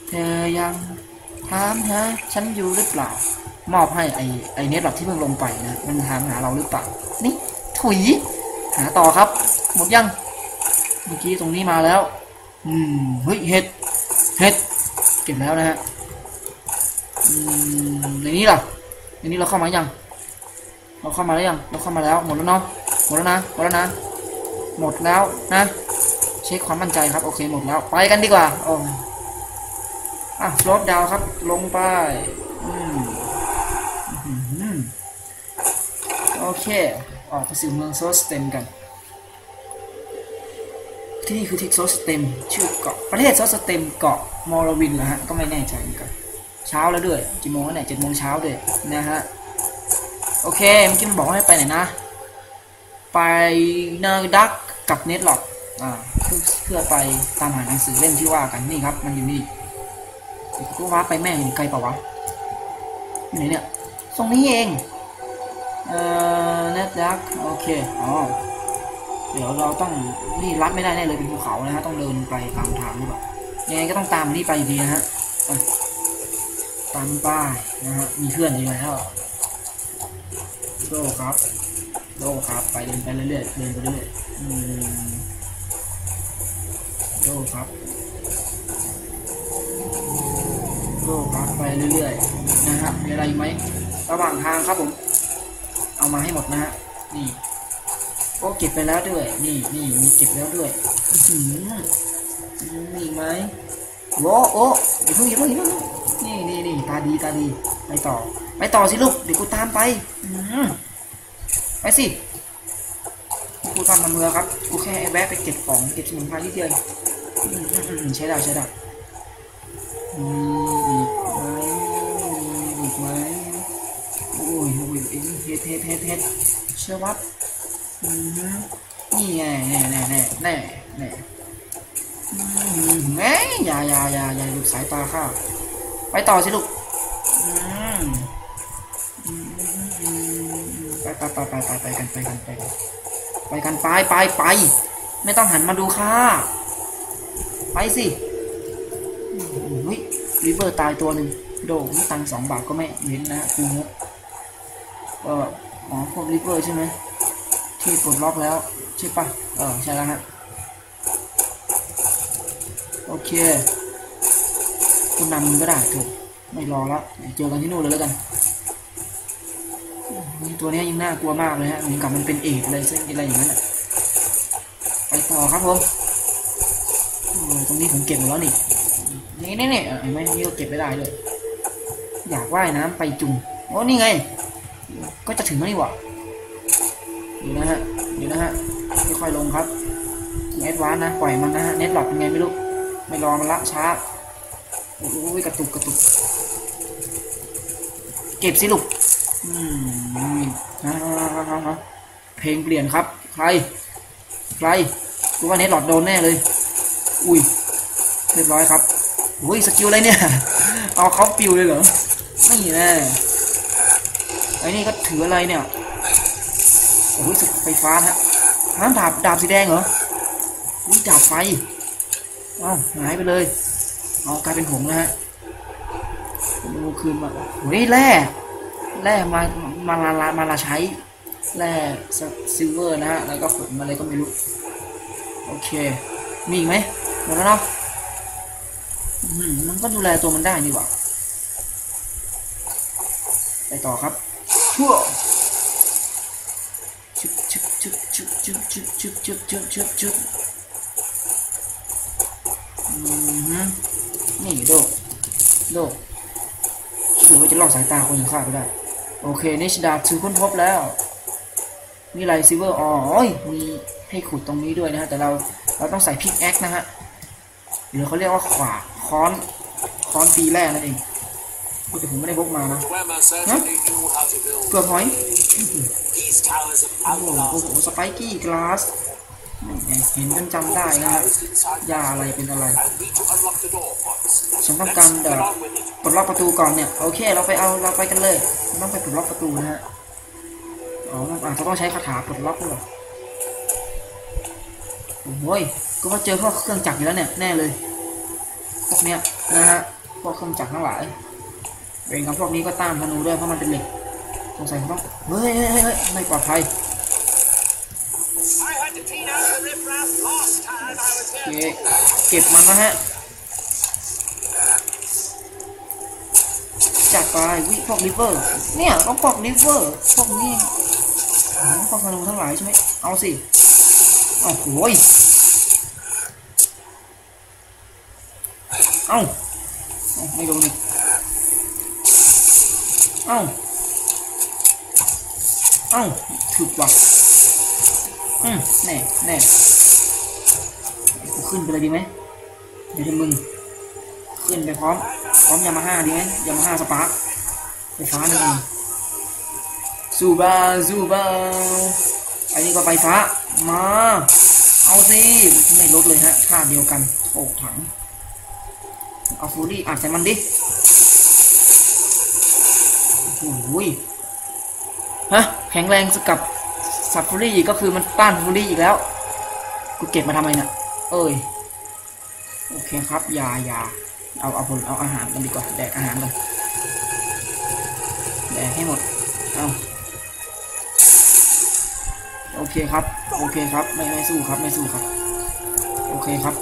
เธอยังถามหาฉันอยู่หรือเปล่ามอบให้ไอไอเน็ตแบบที่เพิ่งลงไปนะมันถามหาเราหรือเปล่านี่ถุยหาต่อครับหมดยังเมื่อกี้ตรงนี้มาแล้วอืมเฮ้ยเห็ดเห็ดเก็บแล้วนะฮะอืมในนี้ล่ะในนี้เราเข้ามายังเราเข้ามาแล้วยังเราเข้ามาแล้วหมดแล้วเนาะหมดแล้วนะหมดแล้วนะหมดแล้วนะเช็คความมั่นใจครับโอเคหมดแล้วไปกันดีกว่าโอ้อ่ะลดดาวครับลงไปอืมโอเคออกไปสู่เมืองโซสเต็มกันที่นี่คือที่โซสเต็มชื่อเกาะประเทศโซสเต็มเกาะมอร์วินนะฮะก็ไม่แน่ใจเหมือนกันเช้าแล้วด้วยกี่โมงแล้วเนี่ยเจ็ดโมงเช้าด้วยนะฮะโอเคเมื่อกี้มันบอกว่าให้ไปไหนนะไปนาดักกับเน็ตหลอกอ่าเพื่อไปตามหาหนังสือเล่มที่ว่ากันนี่ครับมันอยู่นี่ก็ว่าไปแม่อยู่ไกลเปล่าวะอยู่ไหนเนี่ยตรงนี้เองเอ่อเน็ตดักโอเคอ๋อเดี๋ยวเราต้องนี่ลัดไม่ได้แน่เลยเป็นภูเขานะฮะต้องเดินไปตามทางหรือเปล่ายังไงก็ต้องตามนี่ไปดีนะฮะตามป้ายนะฮะมีเพื่อนอยู่แล้วโลครับโลครับไปเดินไปเรื่อยๆเดินไปเรื่อยๆโลครับโลครับไปเรื่อยๆนะฮะมีอะไรไหมระหว่างทางครับผมเอามาให้หมดนะฮะนี่โอ้เก็บไปแล้วด้วยนี่นี่มีเก็บแล้วด้วยอืมมีไหมโว้โอ้เดี๋ยวเพิ่งเดี๋ยวเพิ่งเดี๋ยวเพิ่งนี่นี่นี่ตาดีตาดีไปต่อไปต่อสิลูกเดี๋ยวกูตามไปไปสิกูตามมันเมืองครับกูแค่แวะไปเก็บของเก็บสมุนไพรที่เดียวใช้ได้ใช้ได้มีอีกไหมโอ้ยโอ้ยเอ็งเฮ็ดเฮ็ดเฮ็ดเฮ็ดเชื่อวัดนี่ไงแน่แน่แน่แน่แน่แง่อย่าอย่าอย่าอย่าหลุดสายตาข้าไปต่อสิลูกไปไปไปไปไปกันไปกันไปไปกันไปไปไปไม่ต้องหันมาดูข้าไปสิเฮ้ยรีเวอร์ตายตัวหนึ่งโดนตังสองบาทก็ไม่เห็นนะคืองบเอออ๋อพวกรีเวอร์ใช่ไหมที่ปลดล็อกแล้วใช่ปะเออใช่แล้วฮะโอเคคุณนำก็ได้ถูกไม่รอแล้วเจอกันที่นู่นเลยแล้วกันตัวนี้ยิ่งน่ากลัวมากเลยฮะเหมือนกับมันเป็นเอกอะไรซึ่งอะไรอย่างนั้นไปต่อครับผมตรงนี้ผมเก็บหมดแล้วนี่นี่นี่นี่ไม่นี่ก็เก็บไม่ได้เลยอยากว่ายน้ำไปจุ่มโอ้นี่ไงก็จะถึงแล้วนี่หว่าอยู่นะฮะอยู่นะฮะค่อยๆลงครับเน็ตวานนะปล่อยมันนะฮะเน็ตหลอกเป็นไงไม่รู้ไม่รอมันละช้าโอ้ยกระตุกกระตุกเก็บสิลูกอืมนะเพลงเปลี่ยนครับใครใครกูว่าเน็ตหลอดโดนแน่เลยอุ้ยเรียบร้อยครับโอ้ยสกิลอะไรเนี่ยเอาเขาปิวเลยเหรอไม่แน่ไอ้นี่ก็ถืออะไรเนี่ยโอ้ยไฟฟ้าฮะน้ำดาบดาบสีแดงเหรออุ้ยดาบไฟอ้าวหายไปเลยเอากลายเป็นหงนะฮะดูคืนมาโอ้ยแร่แร่มามาลาลามาลาใช้แร่ซิลเวอร์นะฮะแล้วก็ผลมาอะไรก็ไม่รู้โอเคมีอีกไหมหมดแล้วเนาะมันก็ดูแลตัวมันได้ดีกว่าไปต่อครับชั่วชุบชุบชุบชุบชุบชุบชุบชุบชุบชุบชุบนี่โดโดหรือว่าจะลอกสายตาคนอย่างข้าก็ได้โอเคนิชดาถือค้นพบแล้วมีไรซิเวอร์อ๋อมีให้ขุดตรงนี้ด้วยนะฮะแต่เราเราต้องใส่พิกแอคนะฮะหรือเขาเรียกว่าขวาค้อนค้อนตีแร่นั่นเองแต่ผมไม่ได้บกมานะฮะเกลือหอยโอ้โหสไปกี้กลาสเห็นกันจำได้นะครับยาอะไรเป็นอะไรฉันต้องการเดี๋ยวปลดล็อกประตูก่อนเนี่ยโอเคเราไปเอาเราไปกันเลยต้องไปปลดล็อกประตูนะฮะอ๋ออาจจะต้องใช้คาถาปลดล็อกด้วยโอ โอ้ยก็ว่าเจอพวกเครื่องจักรอยู่แล้วเนี่ยแน่เลยพวกเนี้ยนะฮะพวกเครื่องจักรทั้งหลายเป็นกับพวกนี้ก็ตามธนูด้วยเพราะมันเป็นเหล็กสงสัยต้องเฮ้ยไม่ปลอดภัยเก็บมันนะฮะจัดไปวิพวกลิเวอร์เนี่ยต้องพวกลิเวอร์พวกนี้พวกธนูทั้งหลายใช่ไหมเอาสิโอ้โหเอ้าไม่โดนอีกเอ้าเอ้าถูกว่ะอืมแน่แน่กูขึ้นไปเลยดีไหมเดี๋ยวมึงขึ้นไปพร้อมพร้อมยามาฮ่าดีไหมยามาฮ่าสปาร์คไฟฟ้าหนึ่งซูบาซูบาอันนี้ก็ไฟฟ้ามาเอาสิไม่ลดเลยฮะท่าเดียวกันโถกถังเอาฟูรี่อัดใส่มันดิโอ้ยฮะแข็งแรงกับสับฟูรี่ก็คือมันต้านฟูรี่อีกแล้วกูเก็บมาทำไมเนี่ยเอ้ยโอเคครับยายาเอาเอาผลเอาอาหารกันดีกว่าแดกอาหารกันแดกให้หมดเอาโอเคครับโอเคครับไม่ไม่สู้ครับไม่สู้ครับโอเคครับ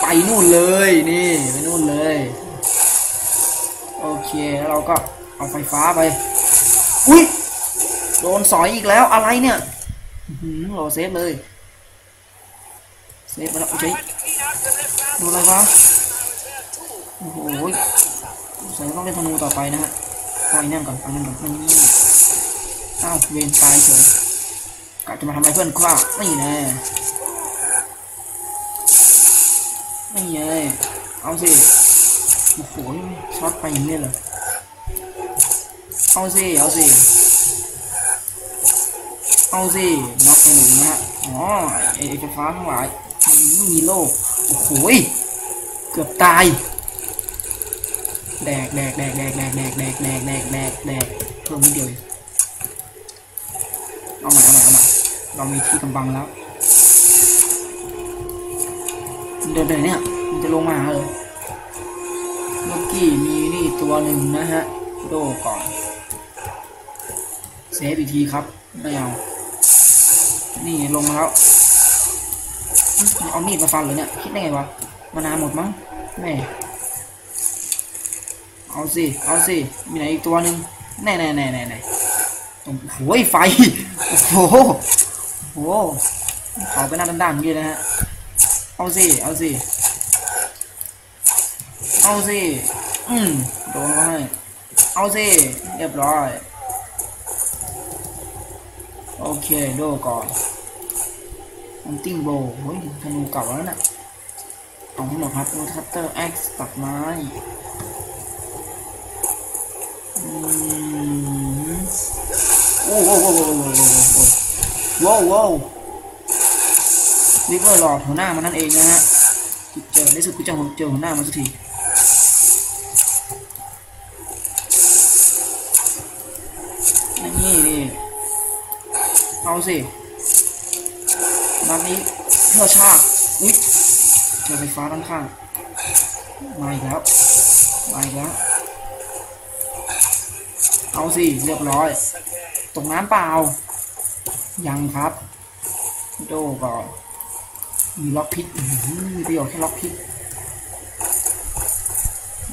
ไปนู่นเลยนี่ไปนู่นเลยโอเคแล้วเราก็เอาไฟฟ้าไปอุ้ยโดนสอยอีกแล้วอะไรเนี่ยเราเซฟเลยเซฟมาแล้วใช่ดูอะไรวะโอ้โหใส่ต้องเล่นธนูต่อไปนะฮะไปนั่งก่อนไปนั่งก่อนไม่นี่อ้าวเวนตายเฉยกะจะมาทำอะไรเพื่อนข้าไม่แน่ไม่แน่เอาสิโอ้โหช็อตไปอย่างนี้เลยเอาสิเอาสิเอาสิน็อกไปหนึ่งนะฮะอ๋อไอไอไฟฟ้าทั้งหลายไม่มีโลกโอ้โหเกือบตายแดกแดกแดกแดกแดกแดกแดกแดกแดกแดกแดกเพิ่มนิดเดียวเอาใหม่เอาใหม่เอาใหม่เรามีที่กำบังแล้วเดินไปเนี่ยมันจะลงมาเลยเมื่อกี้มีนี่ตัวหนึ่งนะฮะโดก่อนเซฟอีกทีครับไม่เอานี่ลงมาแล้วเอามีดมาฟันเลยเนี่ยคิดได้ไงวะมานานหมดมั้งแม่เอาสิเอาสิมีไหนอีกตัวหนึ่งแน่แน่แน่แน่แน่ตรงโอ้ยไฟโอ้โหโอ้เผาไปหน้าด้านๆนี่นะฮะเอาสิเอาสิเอาสิอืมโดนเขาให้เอาสิเรียบร้อยโอเคโดก่อนอันติ้งโบโอ้ยธนูเก่าแล้วน่ะเอาให้หมดครับโรทัตเตอร์แอ็กซ์ตัดไม้โอ้โหโอ้โหโอ้โหโอ้โหนี่ก็หลอกหัวหน้ามันนั่นเองนะฮะเจอในสุดกูจะเจอหัวหน้ามันสักทีนี่นี่เอาสินัดนี้เพื่อชาติอุ๊ยเจอไฟฟ้าด้านข้างมาอีกแล้วมาอีกแล้วเอาสิเรียบร้อยตกน้ำเปล่ายังครับโดก่อนมีล็อกพิษมีประโยชน์แค่ล็อกพิษ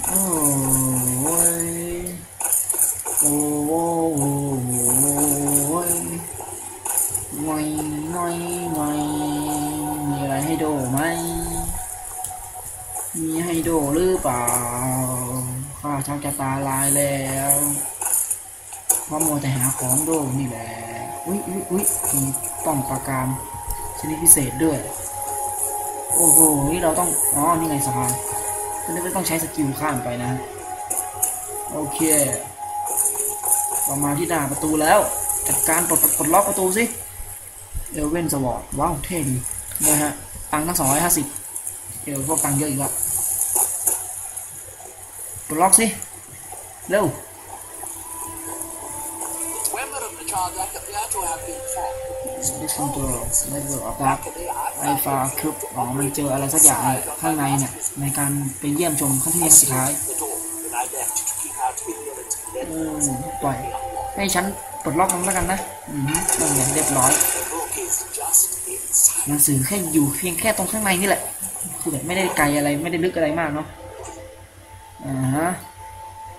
โอ้ยโอ้ยหน่อยหน่อยหน่อยมีอะไรให้โดไหมมีให้โดหรือเปล่าข้าชักจะตาลายแล้วเพราะมัวแต่หาของโดนี่แหละอุ๊ยอุ๊ยอุ๊ยมีป้อมปราการชนิดพิเศษด้วยโอ้โหนี่เราต้องอ๋อนี่ไงสะพานก็เลยต้องใช้สกิลข้ามไปนะโอเคเรามาที่หน้าประตูแล้วจัดการปลดปลดล็อกประตูสิเอลเว่นสวอตว้าวเท่ดีนะฮะตังค์ตั้งสองร้อยห้าสิบเอลพวกตังค์เยอะอีกแล้วปลดล็อกสิเร็ว ไม่เจอออกรักไอฟาคืออ๋อมันเจออะไรสักอย่างข้างในเนี่ยในการไปเยี่ยมชมขั้นที่สุดท้ายปล่อยให้ฉันปลดล็อกมันแล้วกันนะอืมนั่นไงเรียบร้อยหนังสือแค่อยู่เพียงแค่ตรงข้างในนี่แหละคือแบบไม่ได้ไกลอะไรไม่ได้ลึกอะไรมากเนาะอ่าฮะ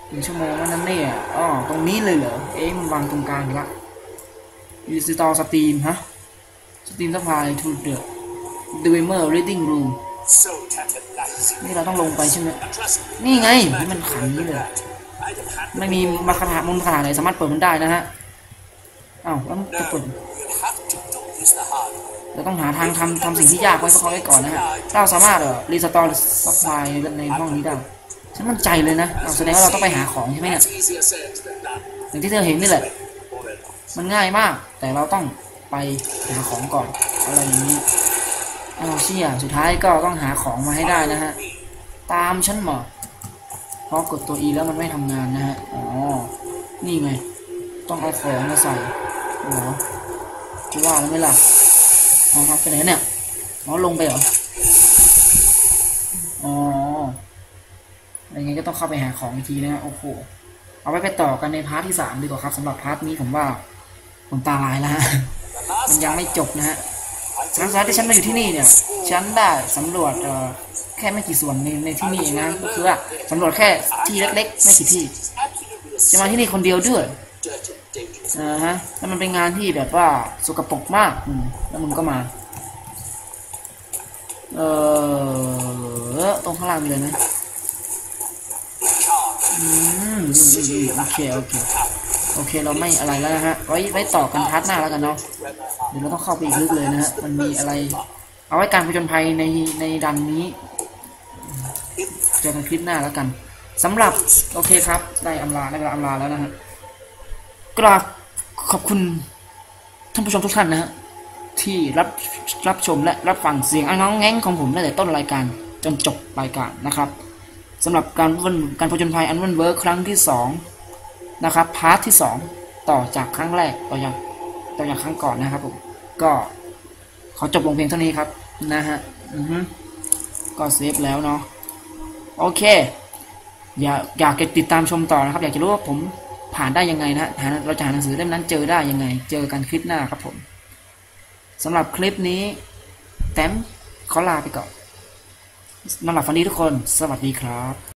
เป็นชั่วโมงว่านั้นเนี่ยอ๋อตรงนี้เลยเหรอเอ๊ะมันวางตรงกลางละอินสตอลสตรีมฮะสตรีมสะพายทูเดอะเดเวเมอร์เรดดิ้งรูมนี่เราต้องลงไปใช่ไหมนี่ไงนี่มันขันนี่เลยไม่มีมาคาถามนคาถาไหนสามารถเปิดมันได้นะฮะอ้าวแล้วจะเปิดเราต้องหาทางทำทำสิ่งที่ยากไว้สักครั้งก่อนนะฮะเราสามารถรีสตอร์ซัพพลายในห้องนี้ได้ฉันมั่นใจเลยนะแสดงว่าเราต้องไปหาของใช่ไหมเนี่ยอย่างที่เธอเห็นนี่แหละมันง่ายมากแต่เราต้องไปหาของก่อนอะไรอย่างนี้เอาเชี่ยสุดท้ายก็ต้องหาของมาให้ได้นะฮะตามฉันมาเพราะกดตัว E แล้วมันไม่ทำงานนะฮะอ๋อนี่ไงต้องเอาของมาใส่เหรอจะว่าแล้วไหมล่ะอ๋อครับไปไหนเนี่ยอ๋อลงไปเหรออ๋ออะไรเงี้ยก็ต้องเข้าไปหาของอีกทีนะฮะโอ้โหเอาไว้ไปต่อกันในพาร์ทที่สามดีกว่าครับสำหรับพาร์ทนี้ผมว่าผมตาลายแล้วฮะมันยังไม่จบนะฮะหลังจากที่ฉันมาอยู่ที่นี่เนี่ยฉันได้สำรวจแค่ไม่กี่ส่วนในในที่นี่นะก็คือว่าสำรวจแค่ที่เล็กๆไม่กี่ที่จะมาที่นี่คนเดียวด้วยนะฮะแล้วมันเป็นงานที่แบบว่าสกปรกมากแล้วมึงก็มาเออตรงข้างล่างเลยนะอืมโอเคโอเคโอเคเราไม่อะไรแล้วนะฮะไว้ไว้ต่อกันพาร์ทหน้าแล้วกันเนาะเดี๋ยวเราต้องเข้าไปอีกลึกเลยนะฮะมันมีอะไรเอาไว้การผจญภัยในในดันนี้เจอกันคลิปหน้าแล้วกันสำหรับโอเคครับได้อำลาได้เวลาอำลาแล้วนะฮะกราบขอบคุณท่านผู้ชมทุกท่านนะฮะที่รับรับชมและรับฟังเสียงอ้างน้องแง้งของผมตั้งแต่ต้นรายการจนจบรายการนะครับสำหรับการการผจญภัยอันวันเวิร์คครั้งที่สองนะครับพาร์ทที่สองต่อจากครั้งแรกต่อจากต่อจากครั้งก่อนนะครับผมก็ขอจบลงเพียงเท่านี้ครับนะฮะอือฮึก็เซฟแล้วเนาะโอเคอยากอยากจะติดตามชมต่อนะครับอยากจะรู้ว่าผมผ่านได้ยังไงนะฮะเราจะหาหนังสือเล่มนั้นเจอได้ยังไงเจอกันคลิปหน้าครับผมสำหรับคลิปนี้แต้มขอลาไปก่อนนอนหลับฝันดีทุกคนสวัสดีครับ